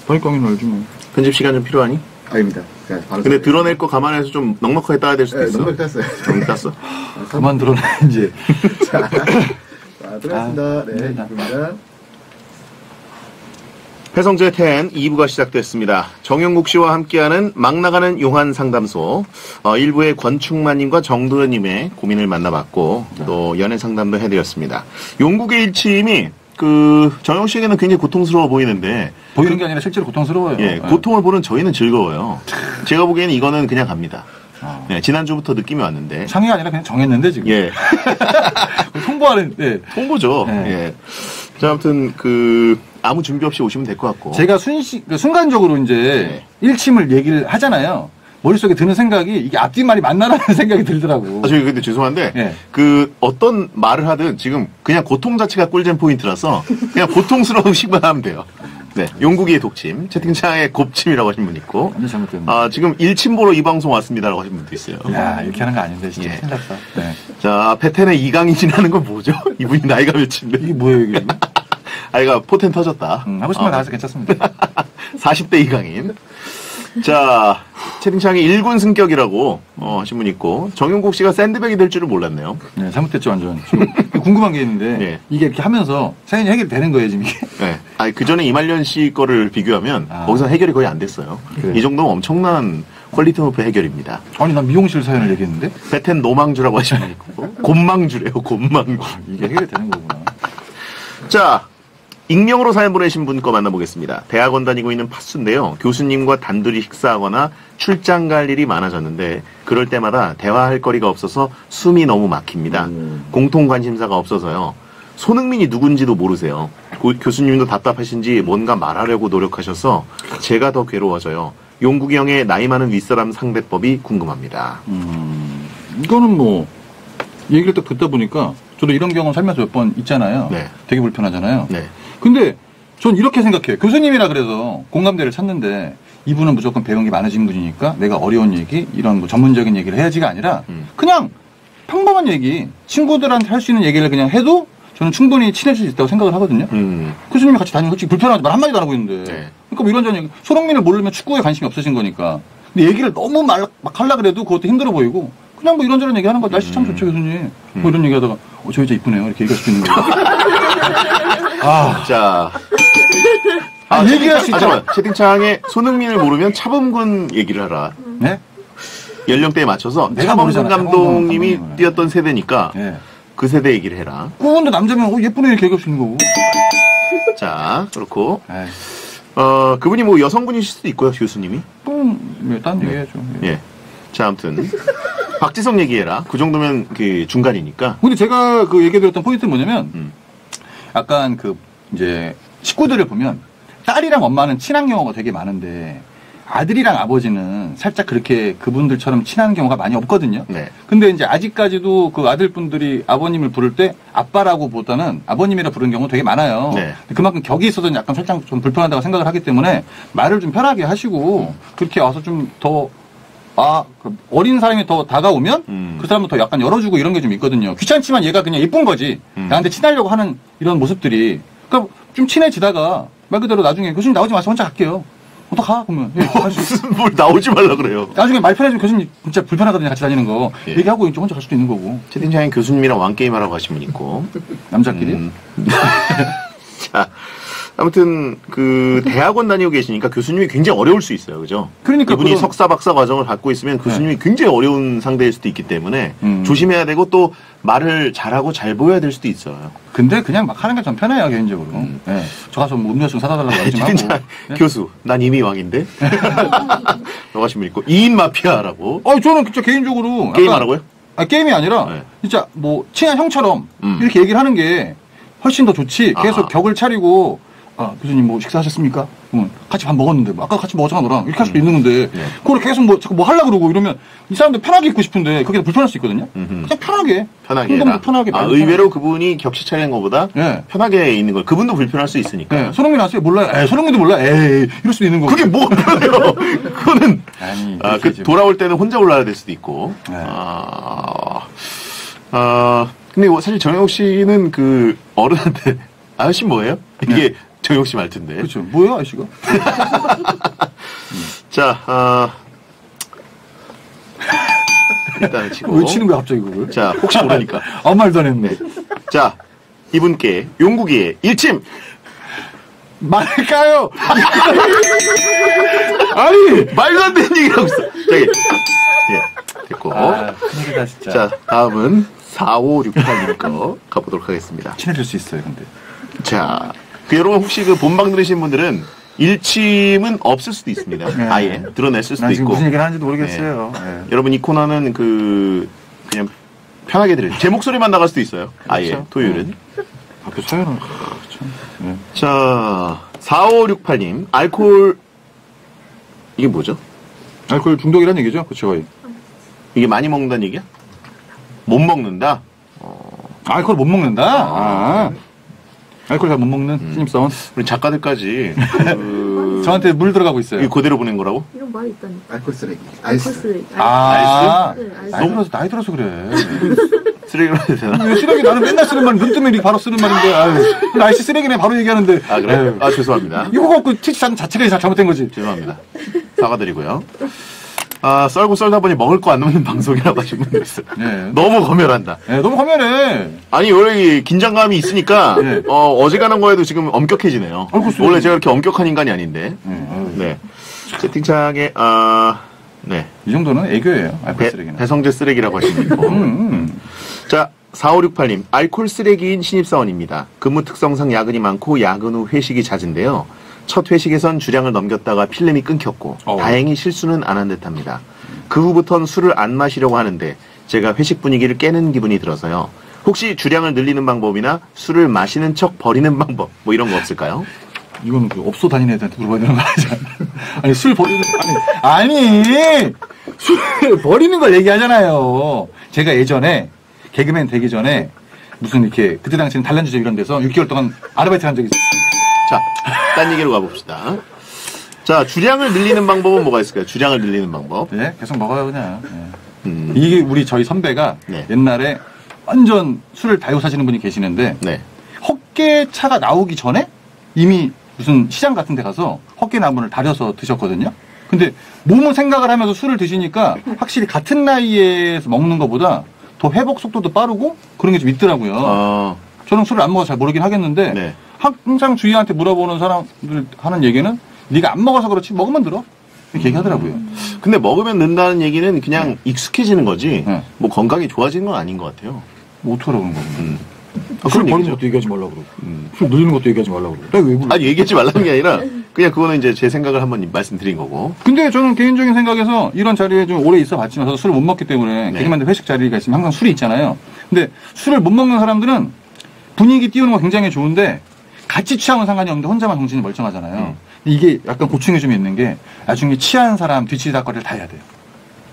바리깡이 알지 뭐. 편집 시간 좀 필요하니? 아닙니다. 근데 드러낼 거 감안해서 좀 넉넉하게 따야 될 수도 있어. 넉넉히 땄어요. 넉넉히 땄어. 그만 드러내 이제. 자, 들어갔습니다. 네, 이부입니다. 배성재 10 2부가 시작됐습니다. 정용국 씨와 함께하는 막 나가는 용한 상담소. 1부의 권충만님과 정도현님의 고민을 만나봤고 또 연애 상담도 해드렸습니다. 용국의 일침이 그 정용 씨에게는 굉장히 고통스러워 보이는데 보이는 게 아니라 실제로 고통스러워요. 예, 네. 고통을 보는 저희는 즐거워요. 제가 보기에는 이거는 그냥 갑니다. 네, 지난주부터 느낌이 왔는데 상의가 아니라 그냥 정했는데 지금. 예. 통보하는. 네. 통보죠. 네. 예. 자, 아무튼 그 아무 준비 없이 오시면 될 것 같고 제가 순간적으로 이제 네. 일침을 얘기를 하잖아요. 머릿속에 드는 생각이 이게 앞뒤 말이 맞나라는 생각이 들더라고. 아, 저기 근데 죄송한데 네. 그 어떤 말을 하든 지금 그냥 고통 자체가 꿀잼 포인트라서 그냥 고통스러운 식만 하면 돼요. 네, 용국이의 독침, 채팅창에 곱침이라고 하신 분 있고, 아 지금 일침 보러 이 방송 왔습니다라고 하신 분도 있어요. 야, 이렇게 하는 거 아닌데 진짜. 예. 생각다. 네. 자, 베텐의 이강인이라는 건 뭐죠? 이분이 나이가 몇인데? 이게 뭐예요 이게? 아, 이거 포텐 터졌다. 하고 싶으면 나와서 괜찮습니다. 40대 이강인. 자, 채팅창에 일군 승격이라고 하신 분 있고, 정용국 씨가 샌드백이 될 줄은 몰랐네요. 네, 잘못됐죠, 완전. 궁금한 게 있는데, 네. 이게 이렇게 하면서 사연이 해결되는 거예요, 지금 이게? 네. 아니, 그 전에 이말년 씨 거를 비교하면, 거기서 해결이 거의 안 됐어요. 그래. 이 정도면 엄청난 퀄리티 높은 해결입니다. 아니, 난 미용실 사연을 얘기했는데? 배텐 노망주라고 하시는 분 있고, 곰망주래요, 곰망주. 이게 해결되는 거구나. 자. 익명으로 사연 보내신 분 거 만나보겠습니다. 대학원 다니고 있는 파수인데요. 교수님과 단둘이 식사하거나 출장 갈 일이 많아졌는데 그럴 때마다 대화할 거리가 없어서 숨이 너무 막힙니다. 공통 관심사가 없어서요. 손흥민이 누군지도 모르세요. 교수님도 답답하신지 뭔가 말하려고 노력하셔서 제가 더 괴로워져요. 용국이 형의 나이 많은 윗사람 상대법이 궁금합니다. 이거는 뭐 얘기를 딱 듣다 보니까 저도 이런 경험 살면서 몇 번 있잖아요. 네. 되게 불편하잖아요. 네. 근데 전 이렇게 생각해요. 교수님이라 그래서 공감대를 찾는데 이분은 무조건 배운 게 많으신 분이니까 내가 어려운 얘기, 이런 뭐 전문적인 얘기를 해야지가 아니라 그냥 평범한 얘기, 친구들한테 할 수 있는 얘기를 그냥 해도 저는 충분히 친해질 수 있다고 생각을 하거든요. 교수님이 같이 다니면 솔직히 불편하지, 말 한마디도 안 하고 있는데. 네. 그러니까 뭐 이런저런 얘기, 손흥민을 모르면 축구에 관심이 없으신 거니까. 근데 얘기를 너무 막 하려고 해도 그것도 힘들어 보이고 그냥 뭐 이런저런 얘기 하는 거 날씨 참 좋죠, 교수님. 뭐 이런 얘기 하다가 저 여자 이쁘네요. 이렇게 얘기할 수도 있는 거예요. 아, 자. 아, 얘기할 수 있잖아. 채팅창에 손흥민을 모르면 차범근 얘기를 하라. 네? 연령대에 맞춰서 차범근 감독님이 뛰었던 세대니까 네. 그 세대 얘기를 해라. 그런데 남자면 예쁘네 이렇게 얘기할 수 있는 거고. 자, 그렇고. 에이. 그분이 뭐 여성분이실 수도 있고요, 교수님이. 딴 얘기해야죠. 예. 예. 자, 아무튼. 박지성 얘기해라. 그 정도면 그 중간이니까. 근데 제가 그 얘기 드렸던 포인트는 뭐냐면, 약간 그 이제 식구들을 보면 딸이랑 엄마는 친한 경우가 되게 많은데 아들이랑 아버지는 살짝 그렇게 그분들처럼 친한 경우가 많이 없거든요. 네. 근데 이제 아직까지도 그 아들분들이 아버님을 부를 때 아빠라고 보다는 아버님이라 부르는 경우가 되게 많아요. 네. 그만큼 격이 있어서 약간 살짝 좀 불편하다고 생각을 하기 때문에 말을 좀 편하게 하시고 그렇게 와서 좀 더 어린 사람이 더 다가오면 그 사람은 더 약간 열어주고 이런 게 좀 있거든요. 귀찮지만 얘가 그냥 예쁜 거지. 나한테 친하려고 하는 이런 모습들이. 그러니까 좀 친해지다가 말 그대로 나중에 교수님 나오지 마세요. 혼자 갈게요. 가 그러면. 예, 무슨 뭘 나오지 말라 그래요. 나중에 말 편해지면 교수님 진짜 불편하거든요. 같이 다니는 거. 예. 얘기하고 이제 혼자 갈 수도 있는 거고. 채팅창에 교수님이랑 왕게임하라고 하신 분 있고. 남자끼리? 자. 아무튼 그 대학원 다니고 계시니까 교수님이 굉장히 어려울 수 있어요, 그죠? 그러니까 이분이 석사 박사 과정을 갖고 있으면 교수님이 네. 굉장히 어려운 상대일 수도 있기 때문에 조심해야 되고 또 말을 잘하고 잘 보여야 될 수도 있어요. 근데 그냥 막 하는 게 좀 편해요, 개인적으로. 네. 저 가서 뭐 음료수 사다 달라고 하지 말고. 네? 교수, 난 이미 왕인데. 너 가시면 있고 2인 마피아라고. 아, 저는 진짜 개인적으로 게임하라고요? 아, 게임이 아니라 네. 진짜 뭐 친한 형처럼 이렇게 얘기를 하는 게 훨씬 더 좋지. 계속 격을 차리고. 아, 교수님 뭐 식사하셨습니까? 응. 같이 밥 먹었는데, 뭐 아까 같이 먹었잖아, 너랑. 이렇게 할 수도 있는 건데, 네. 그걸 계속 자꾸 뭐 하려고 그러고 이러면 이 사람들 편하게 있고 싶은데, 그게 더 불편할 수 있거든요? 그냥 편하게. 아, 의외로 그분이 격식 차리는 것보다 네. 편하게 있는 걸. 그분도 불편할 수 있으니까. 네. 손흥민 아세요? 몰라요. 에이, 손흥민도 몰라. 에이, 이럴 수도 있는 거고. 그게 뭐 편해요? 그거는. 아니, 돌아올 때는 혼자 올라야 될 수도 있고. 네. 근데 사실 정영욱 씨는 그 어른한테, 아저씨 뭐예요? 이게. 네. 정용 씨 말텐데. 그렇죠. 뭐야, 아저씨가? 자, 일단 치고. 왜 치는 거야, 갑자기 그걸? 자, 혹시 모르니까. 아무 말도 안 했네. 자, 이분께 용국이의 일침! 말까요? 아니, 말도 안 되는 얘기라고 있어. 저기. 예, 됐고. 아, 큰일이다, 진짜. 자, 다음은 4568님 거 가보도록 하겠습니다. 친해질 수 있어요, 근데. 자. 그 여러분 혹시 그 본방 들으신 분들은 일침은 없을 수도 있습니다. 네. 아예 드러냈을 수도 있고. 무슨 얘기를 하는지도 모르겠어요. 네. 네. 여러분 이 코너는 그냥 편하게 들으세요. 제 목소리만 나갈 수도 있어요. 그렇죠. 아예 토요일은. 밖에 사연은 참. 네. 자 4568님 알코올 이게 뭐죠? 알코올 중독이란 얘기죠, 그렇죠? 이게 많이 먹는다는 얘기야? 못 먹는다. 알코올 못 먹는다. 아. 알코올 잘 못 먹는 신입사원 우리 작가들까지 저한테 물 들어가고 있어요. 이거 그대로 보낸 거라고? 이런 말이 있다니까. 알코올 쓰레기. 알코올 쓰레기. 알이스? 네, 나이 들어서 그래. 쓰레기로 해도 되나? 왜 쓰레기 나는 맨날 쓰는 말, 눈 뜨면 바로 쓰는 말인데 아유, 아이스 쓰레기네 바로 얘기하는데. 아 그래? 아유. 아 죄송합니다. 이거 갖고 티치상 자체가 잘못된 거지. 죄송합니다. 사과드리고요. 아, 썰고 썰다 보니 먹을 거 안 먹는 방송이라고 하신 분들 있어요. 네. 너무 검열한다. 네, 너무 검열해. 아니, 원래 긴장감이 있으니까, 네. 어지간한 거에도 지금 엄격해지네요. 아, 원래 제가 이렇게 엄격한 인간이 아닌데. 네. 채팅창에, 네. 이 정도는 애교예요. 알콜 쓰레기는. 배성재 쓰레기라고 하시는 분. 자, 4568님. 알콜 쓰레기인 신입사원입니다. 근무 특성상 야근이 많고 야근 후 회식이 잦은데요. 첫 회식에선 주량을 넘겼다가 필름이 끊겼고 다행히 실수는 안 한 듯합니다. 그 후부터는 술을 안 마시려고 하는데 제가 회식 분위기를 깨는 기분이 들어서요. 혹시 주량을 늘리는 방법이나 술을 마시는 척 버리는 방법 뭐 이런 거 없을까요? 이건 그 업소 다니는 애들한테 물어봐야 되는 거 아니잖아. 아니 술 버리는 아니 술 버리는 걸 얘기하잖아요. 제가 예전에 개그맨 되기 전에 무슨 이렇게 그때 당시에는 단란주점 이런 데서 6개월 동안 아르바이트 한 적이 있어요. 자, 딴 얘기로 가봅시다. 자, 주량을 늘리는 방법은 뭐가 있을까요? 주량을 늘리는 방법. 네, 계속 먹어요, 그냥. 네. 이게 우리 저희 선배가 네. 옛날에 완전 술을 달고 사시는 분이 계시는데, 네. 헛개차가 나오기 전에 이미 무슨 시장 같은 데 가서 헛개나물을 다려서 드셨거든요. 근데 몸은 생각을 하면서 술을 드시니까 확실히 같은 나이에서 먹는 것보다 더 회복 속도도 빠르고 그런 게 좀 있더라고요. 저는 술을 안 먹어서 잘 모르긴 하겠는데, 네. 항상 주위한테 물어보는 사람들 하는 얘기는 네가 안 먹어서 그렇지 먹으면 들어 이렇게 얘기하더라고요. 근데 먹으면 는다는 얘기는 그냥 익숙해지는 거지 뭐 건강이 좋아지는 건 아닌 것 같아요. 뭐 어떡하라고 그런 거야. 술 버리는 것도 얘기하지 말라고 그러고 술 늘리는 것도 얘기하지 말라고 그러고 내가 왜 불러? 아니 얘기하지 말라는 게 아니라 그냥 그거는 이제 제 생각을 한번 말씀드린 거고. 근데 저는 개인적인 생각에서 이런 자리에 좀 오래 있어 봤지만 술을 못 먹기 때문에 네. 개그맨들 회식 자리가 있으면 항상 술이 있잖아요. 근데 술을 못 먹는 사람들은 분위기 띄우는 건 굉장히 좋은데 같이 취하면 상관이 없는데 혼자만 정신이 멀쩡하잖아요. 이게 약간 고충이 좀 있는 게 나중에 취한 사람 뒤치다 거리를 다 해야 돼요.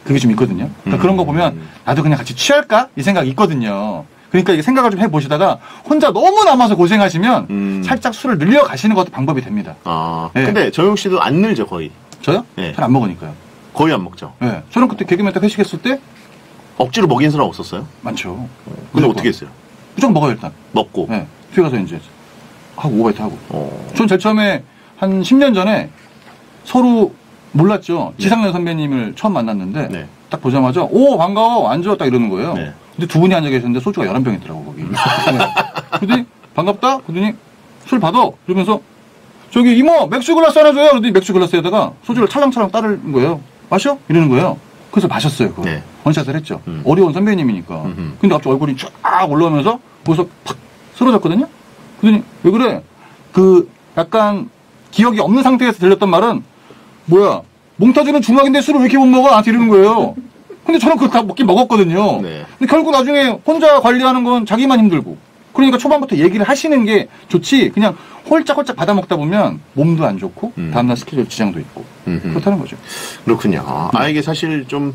그게 좀 있거든요. 그러니까 그런 거 보면 나도 그냥 같이 취할까? 이 생각이 있거든요. 그러니까 이게 생각을 좀 해보시다가 혼자 너무 남아서 고생하시면 살짝 술을 늘려가시는 것도 방법이 됩니다. 아, 네. 근데 정용 씨도 안 늘죠 거의? 저요? 네. 잘 안 먹으니까요. 거의 안 먹죠. 네. 저는 그때 개그맨한테 회식했을 때 억지로 먹인 사람 없었어요? 많죠. 근데 어떻게 했어요? 무조건 먹어요 일단. 먹고? 네. 뒤에 가서 이제 하고 오바이트 하고. 전 제일 처음에 한 10년 전에 서로 몰랐죠. 네. 지상렬 선배님을 처음 만났는데 네. 딱 보자마자 오 반가워 앉아 딱 이러는 거예요. 네. 근데 두 분이 앉아 계셨는데 소주가 11병 있더라고 거기. 그러더니 반갑다? 그러더니 술 받아? 이러면서 저기 이모 맥주 글라스 하나 줘요. 그러더니 맥주 글라스에다가 소주를 찰랑찰랑 따르는 거예요. 마셔? 이러는 거예요. 그래서 마셨어요. 그거. 네. 원샷을 했죠. 어려운 선배님이니까. 근데 갑자기 얼굴이 쫙 올라오면서 거기서 팍 쓰러졌거든요. 그러더니 왜 그래? 그 약간 기억이 없는 상태에서 들렸던 말은 뭐야 몽타주는 중학인데 술을 왜 이렇게 못 먹어? 나한테 이러는 거예요. 근데 저는 그거 다 먹긴 먹었거든요. 네. 근데 결국 나중에 혼자 관리하는 건 자기만 힘들고 그러니까 초반부터 얘기를 하시는 게 좋지 그냥 홀짝홀짝 받아먹다 보면 몸도 안 좋고 다음날 스케줄 지장도 있고 그렇다는 거죠. 그렇군요. 아 이게 사실 좀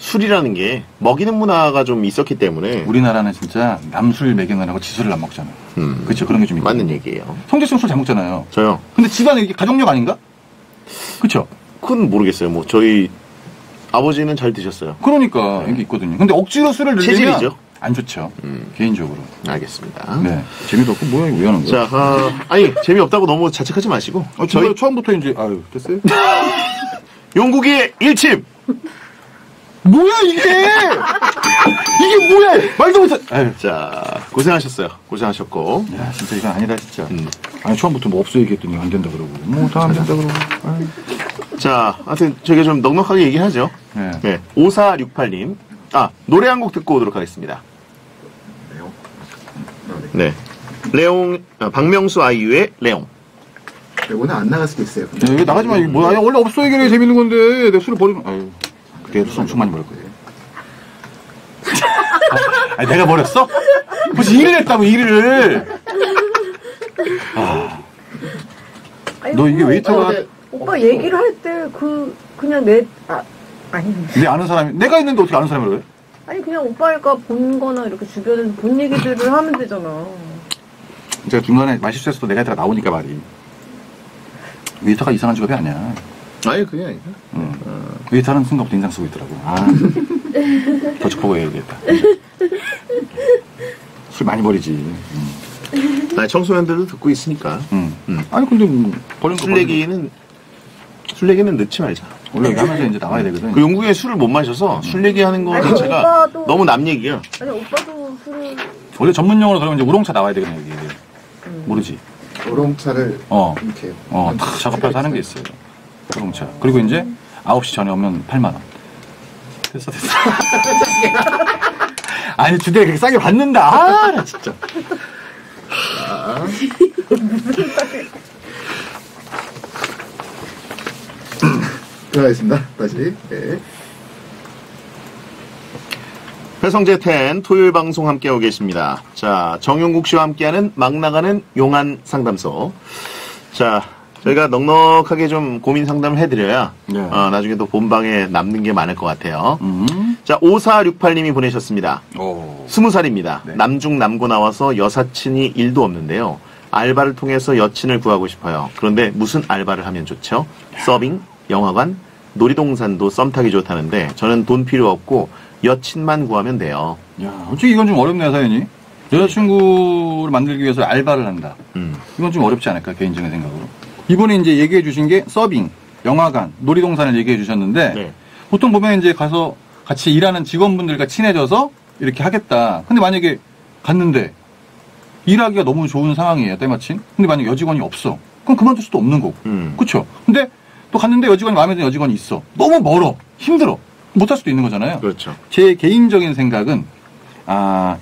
술이라는 게 먹이는 문화가 좀 있었기 때문에 우리나라는 진짜 남술 매경을 하고 지술을 안 먹잖아요. 그렇죠. 그런 게 좀 맞는 얘기예요. 성재 씨는 술 잘 먹잖아요. 저요. 근데 집안에 이게 가정력 아닌가? 그렇죠. 그건 모르겠어요. 뭐 저희 아버지는 잘 드셨어요. 그러니까 네. 이게 있거든요. 근데 억지로 술을 늘리면 체질이죠. 안 좋죠. 개인적으로. 알겠습니다. 네. 재미도 없고 뭐야 이거 왜 하는 거야? 자, 아니 재미없다고 너무 자책하지 마시고. 저희 처음부터 이제 아유 됐어요. 용국이 1침. 뭐야 이게! 이게 뭐야! 말도 못해! 자, 고생하셨어요. 고생하셨고. 야, 진짜 이건 아니다 진짜. 아니 처음부터 뭐 없어 얘기했더니 안 된다 그러고 뭐 다 안 된다 그러고. 자, 하여튼 저희가 좀 넉넉하게 얘기하죠. 네. 네. 5468님. 아, 노래 한 곡 듣고 오도록 하겠습니다. 레옹? 네. 레옹, 박명수 아이유의 레옹. 오늘 안 나갈 수도 있어요. 근데. 네, 나가지 마. 이게 뭐야. 아니, 원래 없어 얘기를 해. 재밌는 건데. 내 술을 버리면. 아유. 그래도 술 엄청 많이 버릴 거예요. 아, 내가 버렸어? 벌써 1위를 했다고 1위를. 아, 너 이게 웨이터가 오빠 얘기를 할 때 그냥 내 아는 사람이 내가 있는데 어떻게 아는 사람이라고 해? 아니 그냥 오빠가 본거나 이렇게 주변에서 본 얘기들을 하면 되잖아. 제가 중간에 마실수에서도 내가 있다가 나오니까 말이 웨이터가 이상한 직업이 아니야. 아니 그게 아니야. 웨이터는 순간부터 인상 쓰고 있더라고. 아, 더축보고 해야겠다. 술 많이 버리지. 아니, 청소년들도 듣고 있으니까. 아니 근데 술 얘기는 늦지 말자. 원래 얘기하면서 이제 나가야 되거든. 그 용국이 술을 못 마셔서 술 얘기하는 거 자체가 오빠도... 너무 남 얘기야. 아니 오빠도 술을 원래 전문용어로 그러면 이제 우롱차 나와야 되거든 여기. 모르지? 우롱차를 이렇게 다 작업해서 하는 게 있어요. 우롱차. 그리고 이제 9시 전에 오면 8만 원. 됐어. 아니 주대에 그렇게 싸게 받는다. 아 나 진짜. 아. 들어가겠습니다. 다시. 네. 배성재 10 토요일 방송 함께하고 계십니다. 자, 정용국 씨와 함께하는 막 나가는 용안 상담소. 자, 저희가 넉넉하게 좀 고민 상담을 해드려야 네. 나중에 또 본방에 남는 게 많을 것 같아요. 자, 5468님이 보내셨습니다. 20살입니다. 네. 남중 남고 나와서 여사친이 1도 없는데요. 알바를 통해서 여친을 구하고 싶어요. 그런데 무슨 알바를 하면 좋죠? 서빙? 영화관, 놀이동산도 썸 타기 좋다는데 저는 돈 필요 없고 여친만 구하면 돼요. 야, 솔직히 이건 좀 어렵네요, 사연이. 여자친구를 만들기 위해서 알바를 한다. 이건 좀 어렵지 않을까, 개인적인 생각으로. 이번에 이제 얘기해 주신 게 서빙, 영화관, 놀이동산을 얘기해 주셨는데 네. 보통 보면 이제 가서 같이 일하는 직원분들과 친해져서 이렇게 하겠다. 근데 만약에 갔는데 일하기가 너무 좋은 상황이에요, 때마침. 근데 만약에 여직원이 없어. 그럼 그만둘 수도 없는 거고. 그쵸? 근데 또 갔는데 여직원이 마음에 드는 여직원이 있어. 너무 멀어. 힘들어. 못할 수도 있는 거잖아요. 그렇죠. 제 개인적인 생각은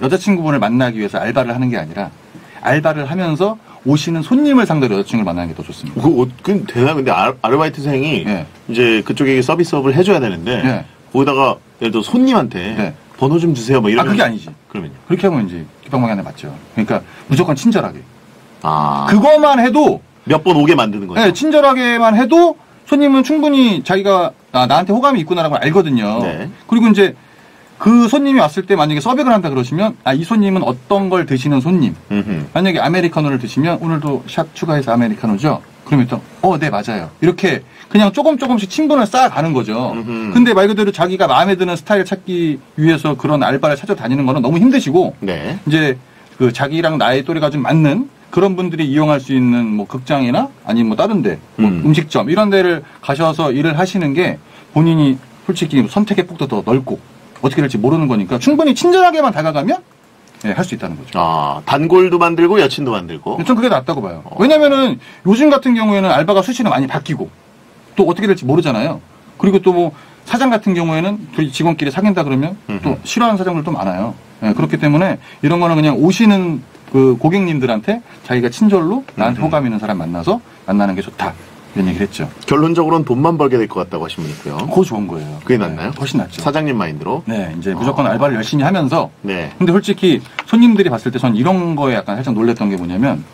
여자친구분을 만나기 위해서 알바를 하는 게 아니라 알바를 하면서 오시는 손님을 상대로 여자친구를 만나는 게 더 좋습니다. 근데 아르바이트생이 네. 이제 그쪽에 서비스업을 해줘야 되는데 네. 거기다가 예를 들어 손님한테 네. 번호 좀 주세요. 뭐 이런. 그게 아니지. 그러면요. 그렇게 하면 이제 뒷방망이 하나 맞죠. 그러니까 무조건 친절하게. 그거만 해도 몇 번 오게 만드는 거죠. 네, 친절하게만 해도. 손님은 충분히 자기가 나한테 호감이 있구나라고 알거든요. 네. 그리고 이제 그 손님이 왔을 때 만약에 서빙을 한다 그러시면 이 손님은 어떤 걸 드시는 손님. 만약에 아메리카노를 드시면 오늘도 샷 추가해서 아메리카노죠. 그러면 또 네 맞아요. 이렇게 그냥 조금씩 친분을 쌓아가는 거죠. 근데 말 그대로 자기가 마음에 드는 스타일을 찾기 위해서 그런 알바를 찾아다니는 거는 너무 힘드시고 네. 이제 그 자기랑 나의 또래가 좀 맞는 그런 분들이 이용할 수 있는 뭐 극장이나 아니면 뭐 다른 데 뭐 음식점 이런 데를 가셔서 일을 하시는 게 본인이 솔직히 선택의 폭도 더 넓고 어떻게 될지 모르는 거니까 충분히 친절하게만 다가가면 네, 할 수 있다는 거죠. 단골도 만들고 여친도 만들고. 전 그게 낫다고 봐요. 왜냐면은 요즘 같은 경우에는 알바가 수시로 많이 바뀌고 또 어떻게 될지 모르잖아요. 그리고 또 뭐 사장 같은 경우에는 둘이 직원끼리 사귄다 그러면 또 싫어하는 사장들도 많아요. 네, 그렇기 때문에 이런 거는 그냥 오시는 그 고객님들한테 자기가 친절로 나한테 호감 있는 사람 만나서 만나는 게 좋다 이런 얘기를 했죠. 결론적으로는 돈만 벌게 될 것 같다고 하신 분 있고요. 그거 좋은 거예요. 그게 낫나요? 네, 훨씬 낫죠. 사장님 마인드로? 네, 이제 무조건 알바를 열심히 하면서 네. 근데 솔직히 손님들이 봤을 때 전 이런 거에 약간 살짝 놀랬던 게 뭐냐면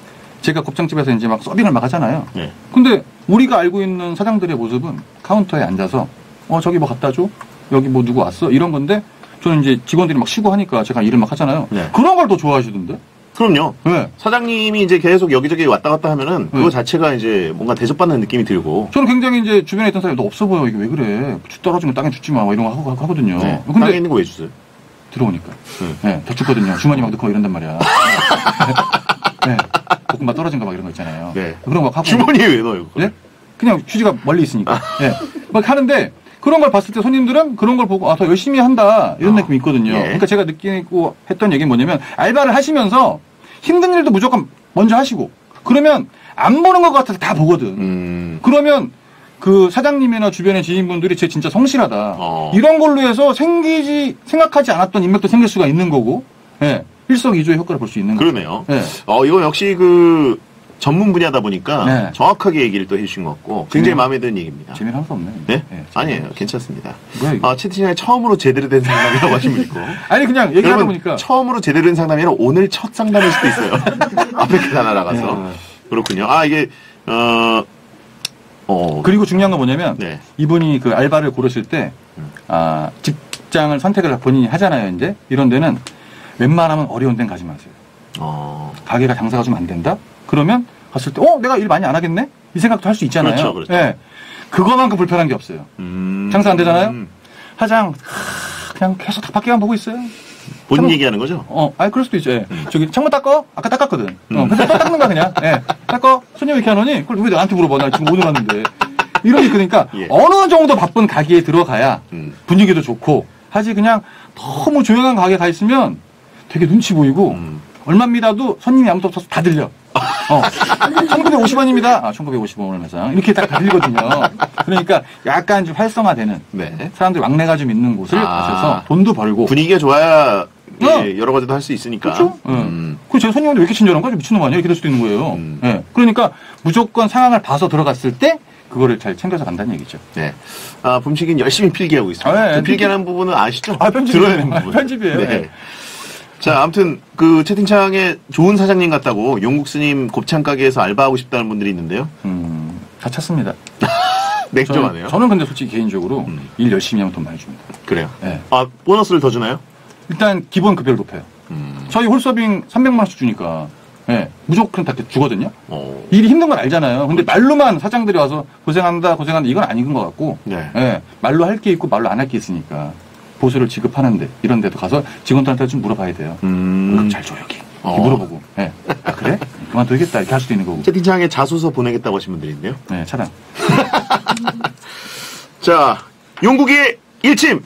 제가 곱창집에서 이제 막 서빙을 막 하잖아요. 네. 근데 우리가 알고 있는 사장들의 모습은 카운터에 앉아서 저기 뭐 갖다 줘? 여기 뭐 누구 왔어? 이런 건데 저는 이제 직원들이 막 쉬고 하니까 제가 일을 막 하잖아요. 네. 그런 걸 더 좋아하시던데? 그럼요. 네. 사장님이 이제 계속 여기저기 왔다 갔다 하면은 그거 자체가 이제 뭔가 대접받는 느낌이 들고. 저는 굉장히 이제 주변에 있던 사람이 너 없어 보여. 이게 왜 그래? 떨어지면 땅에 줍지 마. 이런 거 하거든요. 네. 근데 땅에 있는 거 왜 주세요? 들어오니까. 네. 더 줍거든요. 주머니 막 넣고 이런단 말이야. 네. 볶음밥 떨어진 거 막 이런 거 있잖아요. 네. 그런 거 하고. 주머니에 왜 넣어요? 네? 그냥 휴지가 멀리 있으니까. 네. 막 하는데 그런 걸 봤을 때 손님들은 그런 걸 보고 더 열심히 한다 이런 느낌이 있거든요. 예. 그러니까 제가 느끼고 했던 얘기는 뭐냐면 알바를 하시면서 힘든 일도 무조건 먼저 하시고 그러면 안 보는 것 같아서 다 보거든. 그러면 그 사장님이나 주변의 지인분들이 쟤 진짜 성실하다. 이런 걸로 해서 생각하지 않았던 인맥도 생길 수가 있는 거고 예. 일석이조의 효과를 볼 수 있는 거죠. 그러네요. 예. 이건 역시 그 전문 분야다 보니까 네. 정확하게 얘기를 또 해주신 것 같고 굉장히 마음에 드는 얘기입니다. 재미는 하나도 없네. 네? 네 아니에요. 괜찮습니다. 뭐야, 이거? 채팅창에 처음으로 제대로 된 상담이라고 하신 분 있고 아니 그냥 얘기하다 보니까 처음으로 제대로 된 상담이 아니라 오늘 첫 상담일 수도 있어요. 앞에 계산 날아가서 네. 그렇군요. 이게 그리고 중요한 건 뭐냐면 네. 이분이 그 알바를 고르실 때 직장을 선택을 본인이 하잖아요. 이제 이런 데는 웬만하면 어려운 데는 가지 마세요. 가게가 장사가 좀 안 된다? 그러면 갔을 때 내가 일 많이 안 하겠네? 이 생각도 할 수 있잖아요. 그렇죠, 그렇죠. 예. 그거만큼 불편한 게 없어요. 장사 안 되잖아요? 사장 그냥 계속 밖에만 보고 있어요. 본 얘기하는 거죠? 그럴 수도 있죠. 예. 저기 창문 닦어? 아까 닦았거든. 그래서 또 닦는 거야 그냥. 예. 닦어? 손님 왜 이렇게 안 오니? 그걸 왜 나한테 물어봐. 나 지금 오늘 왔는데. 이런 게 그러니까 예. 어느 정도 바쁜 가게에 들어가야 분위기도 좋고 하지 그냥 너무 조용한 가게에 가 있으면 되게 눈치 보이고 얼마입니다도 손님이 아무도 없어서 다 들려. 1950원입니다. 아, 1950원을 매장. 이렇게 딱 들리거든요. 그러니까 약간 좀 활성화되는 네. 사람들이 왕래가 좀 있는 곳을 가셔서 돈도 벌고 분위기가 좋아야 예, 여러 가지도 할 수 있으니까. 그렇죠. 그 제 손님한테 왜 이렇게 친절한 거야? 미친놈 아니야? 이럴 수도 있는 거예요. 예. 그러니까 무조건 상황을 봐서 들어갔을 때 그거를 잘 챙겨서 간다는 얘기죠. 네. 아, 붐식이는 열심히 필기하고 있습니다. 아, 네. 그 필기하는 부분은 아시죠? 아, 편집이에요. 들어야 되는 부분. 편집이에요. 네. 네. 자, 아무튼 그 채팅창에 좋은 사장님 같다고 용국 스님 곱창 가게에서 알바하고 싶다는 분들이 있는데요. 다 찾습니다. 맥주 안 해요? 저는 근데 솔직히 개인적으로 일 열심히 하면 돈 많이 줍니다. 그래요? 네. 아, 보너스를 더 주나요? 일단 기본 급여를 높여요. 저희 홀서빙 300만 원씩 주니까 네, 무조건 다 주거든요. 오. 일이 힘든 건 알잖아요. 근데 말로만 사장들이 와서 고생한다, 고생한다 이건 아닌 것 같고 네. 네, 말로 할 게 있고 말로 안 할 게 있으니까 보수를 지급하는데 이런 데도 가서 직원들한테 좀 물어봐야 돼요. 월급 잘 줘 여기. 물어보고. 네. 아, 그래? 그만둬야겠다 이렇게 할 수도 있는 거고. 채팅창에 자소서 보내겠다고 하신 분들인데요. 네, 차단. 자, 용국이의 일침.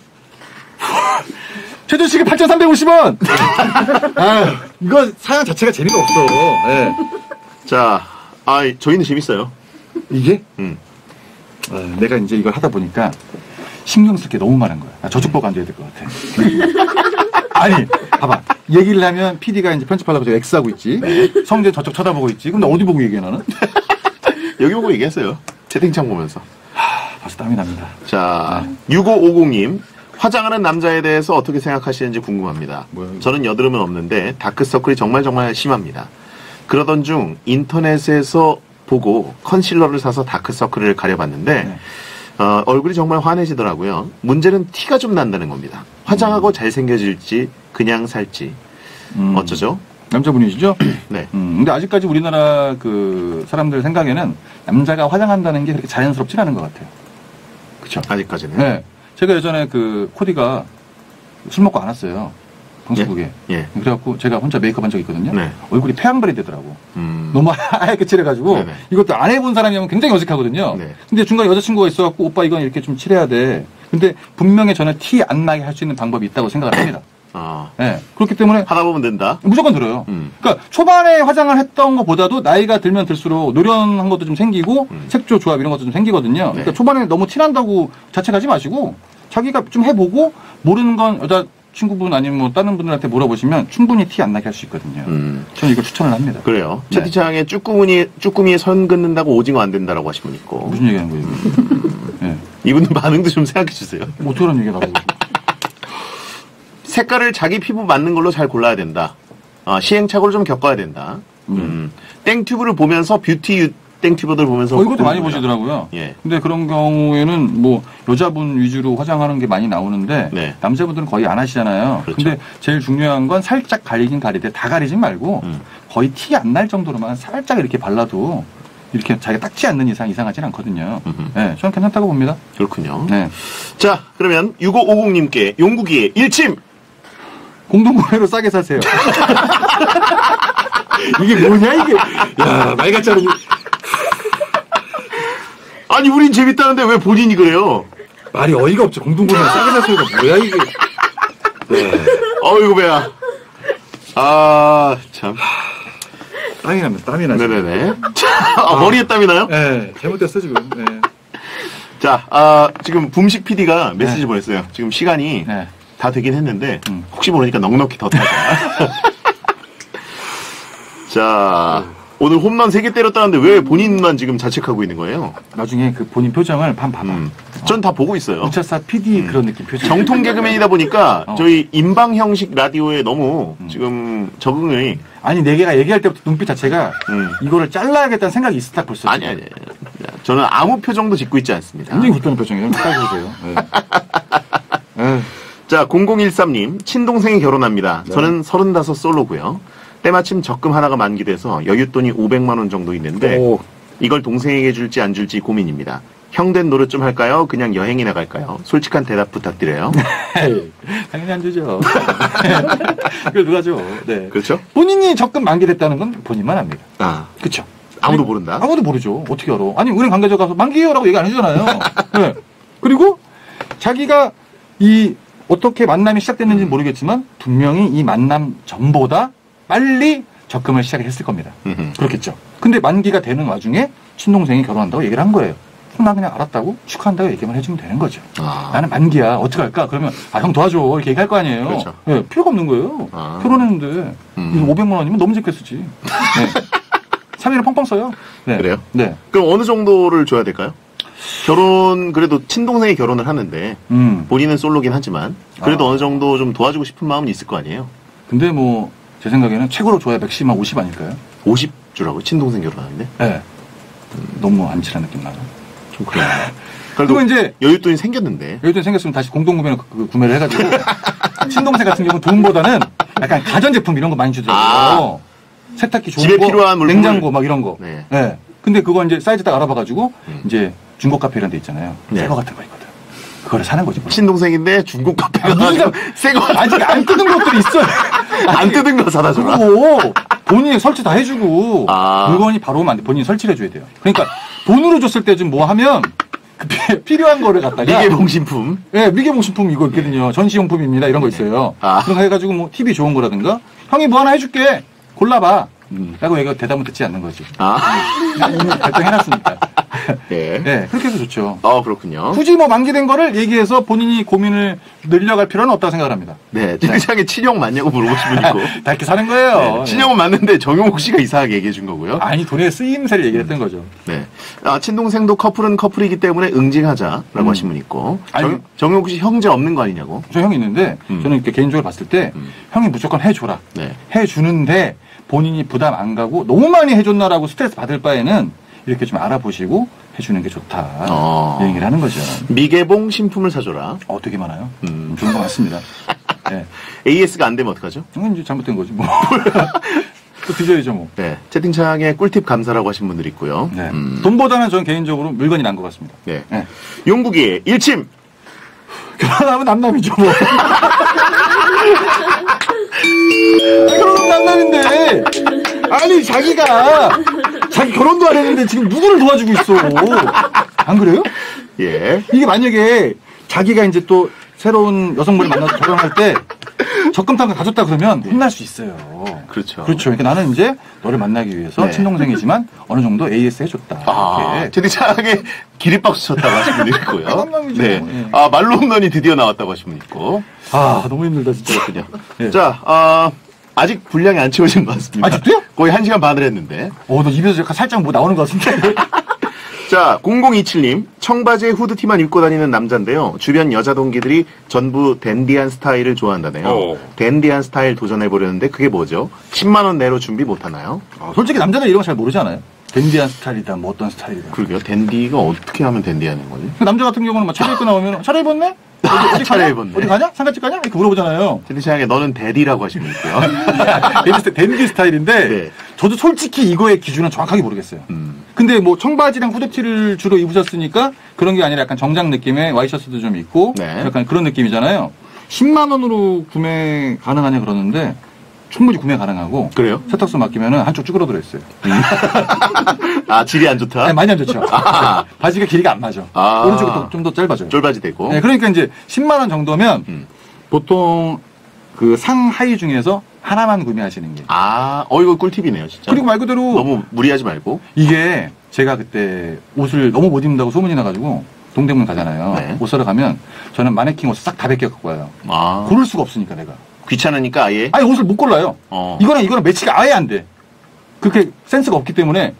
최저시급 8,350원! 아유, 이거 사연 자체가 재미가 없어. 네. 자, 아, 저희는 재밌어요. 이게? 내가 이제 이걸 하다 보니까 신경 쓸 게 너무 많은 거야. 나 저축보고 앉아야 될 것 같아. 아니, 봐봐. 얘기를 하면 PD가 이제 편집하려고 제가 X하고 있지. 성재 저쪽 쳐다보고 있지. 근데 어디 보고 얘기해, 나는? 여기 보고 얘기했어요. 채팅창 보면서. 하, 벌써 땀이 납니다. 자, 네. 6550님. 화장하는 남자에 대해서 어떻게 생각하시는지 궁금합니다. 뭐야, 저는 여드름은 없는데 다크서클이 정말 심합니다. 그러던 중 인터넷에서 보고 컨실러를 사서 다크서클을 가려봤는데 네. 얼굴이 정말 환해지더라고요. 문제는 티가 좀 난다는 겁니다. 화장하고 잘생겨질지 그냥 살지 어쩌죠? 남자분이시죠? 네. 근데 아직까지 우리나라 그 사람들 생각에는 남자가 화장한다는 게 그렇게 자연스럽진 않은 것 같아요. 그렇죠? 아직까지는. 네. 제가 예전에 그 코디가 술 먹고 안 왔어요. 방송국에. 예. 그래갖고 제가 혼자 메이크업 한 적이 있거든요. 네. 얼굴이 폐양발이 되더라고. 너무 하얗게 칠해가지고 네네. 이것도 안 해본 사람이면 굉장히 어색하거든요. 네. 근데 중간에 여자친구가 있어갖고 오빠 이건 이렇게 좀 칠해야 돼. 근데 분명히 저는 티 안 나게 할 수 있는 방법이 있다고 생각을 합니다. 아. 네. 그렇기 때문에 하다 보면 된다. 무조건 들어요. 그러니까 초반에 화장을 했던 것보다도 나이가 들면 들수록 노련한 것도 좀 생기고 색조 조합 이런 것도 좀 생기거든요. 네. 그러니까 초반에 너무 티난다고 자책하지 마시고 자기가 좀 해보고 모르는 건 여자 친구분 아니면 뭐 다른 분들한테 물어보시면 충분히 티 안 나게 할 수 있거든요. 저는 이걸 추천을 합니다. 그래요. 네. 채팅창에 쭈꾸미에 선 긋는다고 오징어 안 된다라고 하신 분 있고. 무슨 얘기하는 거예요? 네. 이분은 반응도 좀 생각해 주세요. 뭐 저런 얘기가 나오고. 색깔을 자기 피부 맞는 걸로 잘 골라야 된다. 아, 시행착오를 좀 겪어야 된다. 땡튜브를 보면서 뷰티 땡튜브들 보면서 이것도 많이 보시더라고요. 예. 근데 그런 경우에는 뭐 여자분 위주로 화장하는 게 많이 나오는데 네. 남자분들은 거의 안 하시잖아요. 그렇죠. 근데 제일 중요한 건 살짝 가리긴 가리되 다 가리지 말고 거의 티 안 날 정도로만 살짝 이렇게 발라도 이렇게 자기가 닦지 않는 이상 이상하진 않거든요. 네, 저는 괜찮다고 봅니다. 그렇군요. 네. 자, 그러면 6550님께 용국이의 일침! 공동구매로 싸게 사세요. 이게 뭐냐, 이게. 야, 말 같지 않은. 아니, 우린 재밌다는데 왜 본인이 그래요? 말이 어이가 없죠. 공동구매로 싸게 사세요가 뭐야, 이게. 네. 어이구, 배야. 아, 참. 땀이 나면 땀이 나죠. 네네네. 아, 머리에 땀이 나요? 네. 잘못됐어, 지금. 네. 자, 아, 지금 붐식 PD가 메시지 네. 보냈어요. 지금 시간이. 네. 다 되긴 했는데 혹시 모르니까 넉넉히 더 타자. 자, 오늘 홈런 3개 때렸다는데 왜 본인만 지금 자책하고 있는 거예요? 나중에 그 본인 표정을 한번 봐봐. 전 다 보고 있어요. 2차사 PD 그런 느낌 표정. 정통 개그맨이다 보니까 저희 인방 형식 라디오에 너무 지금 적응이. 아니, 내가 얘기할 때부터 눈빛 자체가 이거를 잘라야겠다는 생각이 있었다 벌써. 아니. 저는 아무 표정도 짓고 있지 않습니다. 굉장히 불편한 표정이에요. 따져보세요. 네. 자, 0013님, 친동생이 결혼합니다. 네. 저는 35 솔로고요. 때마침 적금 하나가 만기돼서 여윳돈이 500만 원 정도 있는데 오. 이걸 동생에게 줄지 안 줄지 고민입니다. 형된 노릇 좀 할까요? 그냥 여행이나 갈까요? 솔직한 대답 부탁드려요. 당연히 안 주죠. 그걸 누가 줘. 네. 그렇죠? 본인이 적금 만기됐다는 건 본인만 압니다. 아. 그렇죠. 아무도 모른다? 아무도 모르죠. 어떻게 알아? 아니, 은행 관계자 가서 만기예요라고 얘기 안 해주잖아요. 네. 그리고 자기가 이 어떻게 만남이 시작됐는지는 모르겠지만 분명히 이 만남 전보다 빨리 적금을 시작했을 겁니다. 그렇겠죠. 근데 만기가 되는 와중에 친동생이 결혼한다고 얘기를 한 거예요. 나 그냥 알았다고 축하한다고 얘기만 해주면 되는 거죠. 아. 나는 만기야. 어떡할까? 그러면 아, 형 도와줘. 이렇게 얘기할 거 아니에요. 그렇죠. 네, 필요가 없는 거예요. 아. 결혼했는데 500만 원이면 너무 적게 쓰지. 네. 3일을 펑펑 써요. 네. 그래요? 네. 그럼 어느 정도를 줘야 될까요? 결혼 그래도 친동생이 결혼을 하는데 본인은 솔로긴 하지만 그래도 아. 어느 정도 좀 도와주고 싶은 마음은 있을 거 아니에요? 근데 뭐 제 생각에는 최고로 줘야 맥시멈 50 아닐까요? 50 주라고요? 친동생 결혼하는데? 네. 너무 안 친한 느낌 나요. 좀 그래요. 그리고 이제 여윳돈이 생겼는데 여윳돈이 생겼으면 다시 공동구매로 구매를 해가지고 친동생 같은 경우는 돈보다는 약간 가전제품 이런 거 많이 주더라고요. 아. 세탁기 좋은 집에 거, 필요한 물품. 냉장고 막 이런 거. 네. 네. 근데 그거 이제 사이즈 딱 알아봐가지고 이제 중고 카페 이런 데 있잖아요. 네. 새거 같은 거 있거든. 그거를 사는 거지. 친동생인데 중고 카페가 아, 새거 아직 안 뜯은 것들이 있어요. 안 뜯은 거 사다 줘라. 본인이 설치 다 해주고 아. 물건이 바로 오면 안 돼. 본인이 설치를 해줘야 돼요. 그러니까 돈으로 줬을 때 좀 뭐 하면 그 필요한 거를 갖다가 미개봉신품. 네, 미개봉신품 이거 있거든요. 전시용품입니다. 이런 거 있어요. 아. 그런 거 해가지고 뭐 TV 좋은 거라든가 형이 뭐 하나 해줄게. 골라봐. 라고 얘가 대답은 듣지 않는 거지. 아. 결정해놨으니까. 네. 네. 그렇게 해서 좋죠. 아, 그렇군요. 굳이 뭐 만기된 거를 얘기해서 본인이 고민을 늘려갈 필요는 없다고 생각을 합니다. 네. 이상하게 친형 맞냐고 물어보신 분 있고. 다 이렇게 사는 거예요. 네. 친형은 맞는데 정용국 씨가 이상하게 얘기해 준 거고요. 아니, 돈의 쓰임새를 얘기했던 거죠. 네. 아, 친동생도 커플은 커플이기 때문에 응징하자라고 하신 분 있고. 아니, 정용국 씨 형제 없는 거 아니냐고. 저 형 있는데 저는 이렇게 개인적으로 봤을 때 형이 무조건 해줘라. 네. 해주는데 본인이 부담 안 가고 너무 많이 해줬나라고 스트레스 받을 바에는 이렇게 좀 알아보시고 해주는 게 좋다. 얘기를 하는 거죠. 미개봉 신품을 사줘라. 되게 많아요. 좋은 거 맞습니다. 네. AS가 안 되면 어떡하죠? 이건 이제 잘못된 거지. 뭐. 또 드셔야죠 뭐. 네. 채팅창에 꿀팁 감사라고 하신 분들 있고요. 네. 돈보다는 저는 개인적으로 물건이 난 것 같습니다. 네. 네. 용국이 일침. 결혼하면 남남이죠 뭐. 결혼하면 남남인데. 아니 자기 결혼도 안 했는데 지금 누구를 도와주고 있어. 안 그래요? 예. 이게 만약에 자기가 이제 또 새로운 여성분을 만나서 결혼할 때 적금탕을 가졌다 그러면 네. 혼날 수 있어요. 그렇죠. 그렇죠. 그러니까 나는 이제 너를 만나기 위해서 네. 친동생이지만 어느 정도 AS 해줬다. 아, 채팅창에 기립박수 쳤다고 하신 분이 있고요. 네. 네. 아, 말로 홈런이 드디어 나왔다고 하신 분이 있고. 아, 너무 힘들다 진짜. 그냥. 네. 자, 아직 분량이 안 채워진 것 같습니다. 아직도요? 거의 1시간 반을 했는데. 나 입에서 살짝 뭐 나오는 것 같은데. 자, 0027님. 청바지에 후드티만 입고 다니는 남자인데요. 주변 여자 동기들이 전부 댄디한 스타일을 좋아한다네요. 댄디한 스타일 도전해보려는데 그게 뭐죠? 10만원 내로 준비 못하나요? 솔직히 남자들 이런 거 잘 모르지 않아요? 댄디한 스타일이다, 뭐 어떤 스타일이다. 그러게요. 댄디가 어떻게 하면 댄디하는 거지? 남자 같은 경우는 막 차려 입고 나오면 차려 입었네? 어디 차려 입었네. 어디 가냐? 상가집 가냐? 이렇게 물어보잖아요. 제 생각에 너는 데디라고 하시면 있고요. 댄디 스타일인데 네. 저도 솔직히 이거의 기준은 정확하게 모르겠어요. 근데 뭐 청바지랑 후드티를 주로 입으셨으니까 그런 게 아니라 약간 정장 느낌의 와이셔츠도 좀 있고 네. 약간 그런 느낌이잖아요. 10만 원으로 구매 가능하냐 그러는데 충분히 구매 가능하고. 그래요? 세탁소 맡기면은 한쪽 쭈그러들어 있어요. 아, 질이 안 좋다? 네, 많이 안 좋죠. 아. 네, 바지가 길이가 안 맞아. 아. 오른쪽이 좀 더 짧아져요. 쫄바지 되고. 네, 그러니까 이제 10만 원 정도면 보통 그 상하이 중에서 하나만 구매하시는 게. 아, 이거 꿀팁이네요, 진짜. 그리고 말 그대로. 너무 무리하지 말고. 이게 제가 그때 옷을 너무 못 입는다고 소문이 나가지고 동대문 가잖아요. 네. 옷 사러 가면 저는 마네킹 옷을 싹 다 벗겨 갖고 와요. 아. 고를 수가 없으니까 내가. 귀찮으니까 아예? 아니, 옷을 못 골라요. 이거랑 매치가 아예 안 돼. 그렇게 센스가 없기 때문에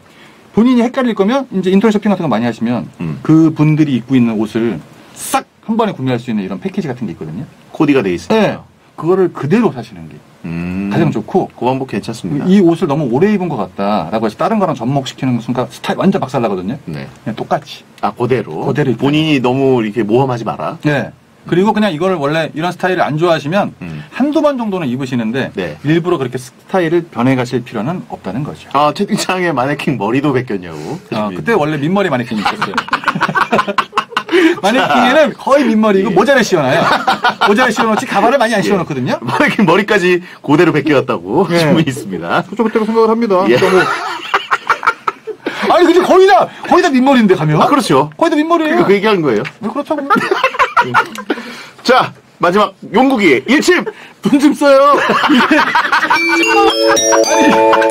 본인이 헷갈릴 거면 이제 인터넷 쇼핑 같은 거 많이 하시면 그 분들이 입고 있는 옷을 싹 한 번에 구매할 수 있는 이런 패키지 같은 게 있거든요. 코디가 돼 있어요. 네. 그거를 그대로 사시는 게 가장 좋고. 그 방법 괜찮습니다. 이 옷을 너무 오래 입은 것 같다라고 해서 다른 거랑 접목시키는 순간 스타일 완전 박살 나거든요. 네. 그냥 똑같이. 그대로. 본인이 너무 이렇게 모험하지 마라. 네. 그리고 그냥 이걸 원래 이런 스타일을 안 좋아하시면 한두 번 정도는 입으시는데 네. 일부러 그렇게 스타일을 변해가실 필요는 없다는 거죠. 아, 채팅창에 마네킹 머리도 벗겼냐고. 그때 원래 민머리 마네킹이 있었어요. 마네킹에는 거의 민머리이고 예. 모자를 씌워놔요. 모자를 씌워놓지 가발을 많이 안 씌워놓거든요. 마네킹 머리까지 그대로 벗겨왔다고 질문이 있습니다. 그쪽으로 생각을 합니다. 예. 아니 근데 거의 다 민머리인데 가면. 아 그렇죠. 거의 다 민머리예요. 그러니까 그 얘기하는 거예요. 왜 그렇다고? 자 마지막 용국이 일침 돈 좀 써요.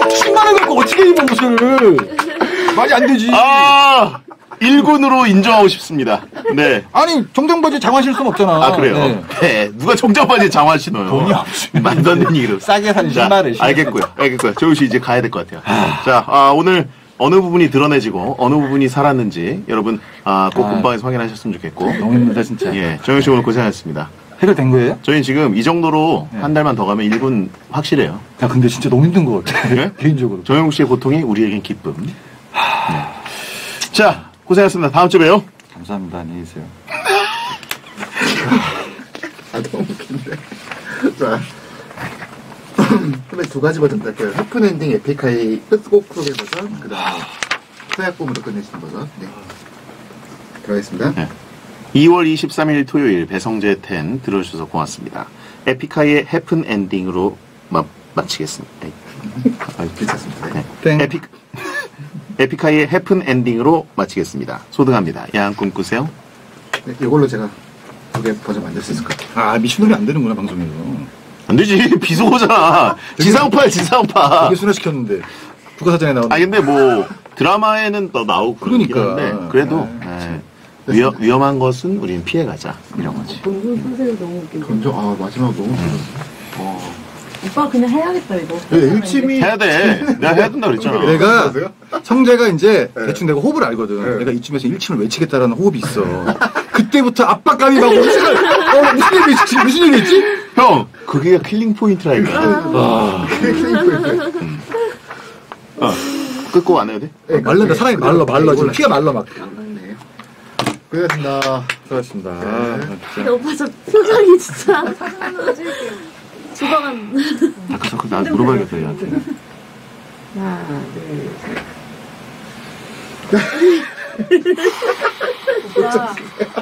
10만 원 갖고 어떻게 입어 옷을? 말이 안 되지. 아 일군으로 인정하고 싶습니다. 네. 아니 정장 바지 장화 신을 순 없잖아. 아 그래요. 네. 네. 누가 정장 바지 장화 신어요? 돈이 없지. 말도 안 되는 얘기로. 싸게 산 신발을 신어. 알겠고요. 조우 씨 이제 가야 될 것 같아요. 자, 아, 오늘. 어느 부분이 드러내지고 어느 부분이 살았는지 여러분 꼭 본방에서 확인하셨으면 좋겠고. 너무 힘들다 진짜. 예, 정용 씨 오늘 고생하셨습니다. 해결된 거예요? 저희는 지금 이 정도로 네. 한 달만 더 가면 1군 확실해요. 야 근데 진짜 너무 힘든 것 같아. 네? 개인적으로. 정용 씨의 고통이 우리에겐 기쁨. 네. 자 고생하셨습니다. 다음 주에 봬요. 감사합니다. 안녕히 계세요. 아 너무 웃긴데. 자. 두 가지 버전 할게요. 해프엔딩 에픽하이 끝곡 소개 버전, 그 다음에 서약봄으로 끝내시는 버전. 네. 들어가겠습니다. 네. 2월 23일 토요일 배성재 10 들어주셔서 고맙습니다. 에픽하이의 해프엔딩으로 마치겠습니다. 괜찮습니다. 네. 네. 에픽하이의 해프엔딩으로 마치겠습니다. 소등합니다. 야한 꿈 꾸세요. 네, 이걸로 제가 두 개 버전 만들 수 있을 것 같아요. 아, 미친놈이 안 되는구나, 방송에서. 안 되지. 비속어잖아. 지상파야. 되게 순화시켰는데. 국가사전에 나오는. 아, 근데 뭐, 드라마에는 더 나오고. 그러니까. 한데 그래도, 네. 위험한 것은 우리는 피해가자. 이런 거지. 공주 선생님 너무 웃긴다. 아, 마지막 너무 웃긴다. 오빠 그냥 해야겠다, 이거. 일침이. 해야 돼. 내가 해야 된다고 그랬잖아. 내가, 성재가 이제, 네. 대충 내가 호흡을 알거든. 네. 내가 이쯤에서 일침을 외치겠다라는 호흡이 있어. 그때부터 압박감이 막 무슨, 무슨 일이 있지? 무슨 일이 있지? 형! 그게 킬링 포인트라니까. 아. 그게 킬링 포인트. 어. 끊고 안 해도 돼? 네, 말른다. 사람이 말라. 지금 피가 말라, 막. 고생하셨습니다. 수고하셨습니다. 근데 오빠 저 표정이 진짜. 사진 하나 넣어줄게요. 죽어간. 잠깐, 나 물어봐야겠다, 얘한테. 하나, 둘, 셋. 오빠,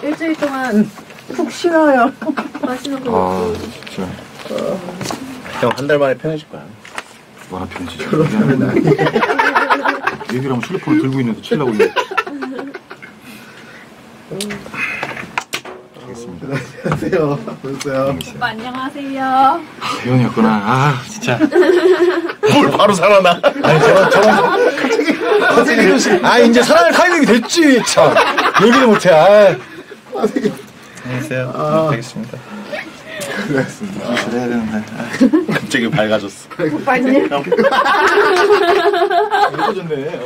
일주일 동안. 푹 쉬어요. 맛있는 거 먹고. 진짜. 형, 한 달 만에 편해질 거야. 뭐라 편해지지? 그러면 나. 얘기랑 실리콘을 들고 있는데 치려고 있네. 알겠습니다. 안녕하세요. 보세요. 오빠 안녕하세요. 대현이었구나. 아, 진짜. 뭘 바로 살아나. 아니, 저랑. 갑자기. 아, 이제 살아날 타이밍이 됐지. 참. 얘기를 못해. 아. 안녕하세요. 되겠습니다. 그랬습니다. 그래야 되는데. 갑자기 밝아졌어. 오빠님. 밝아졌네.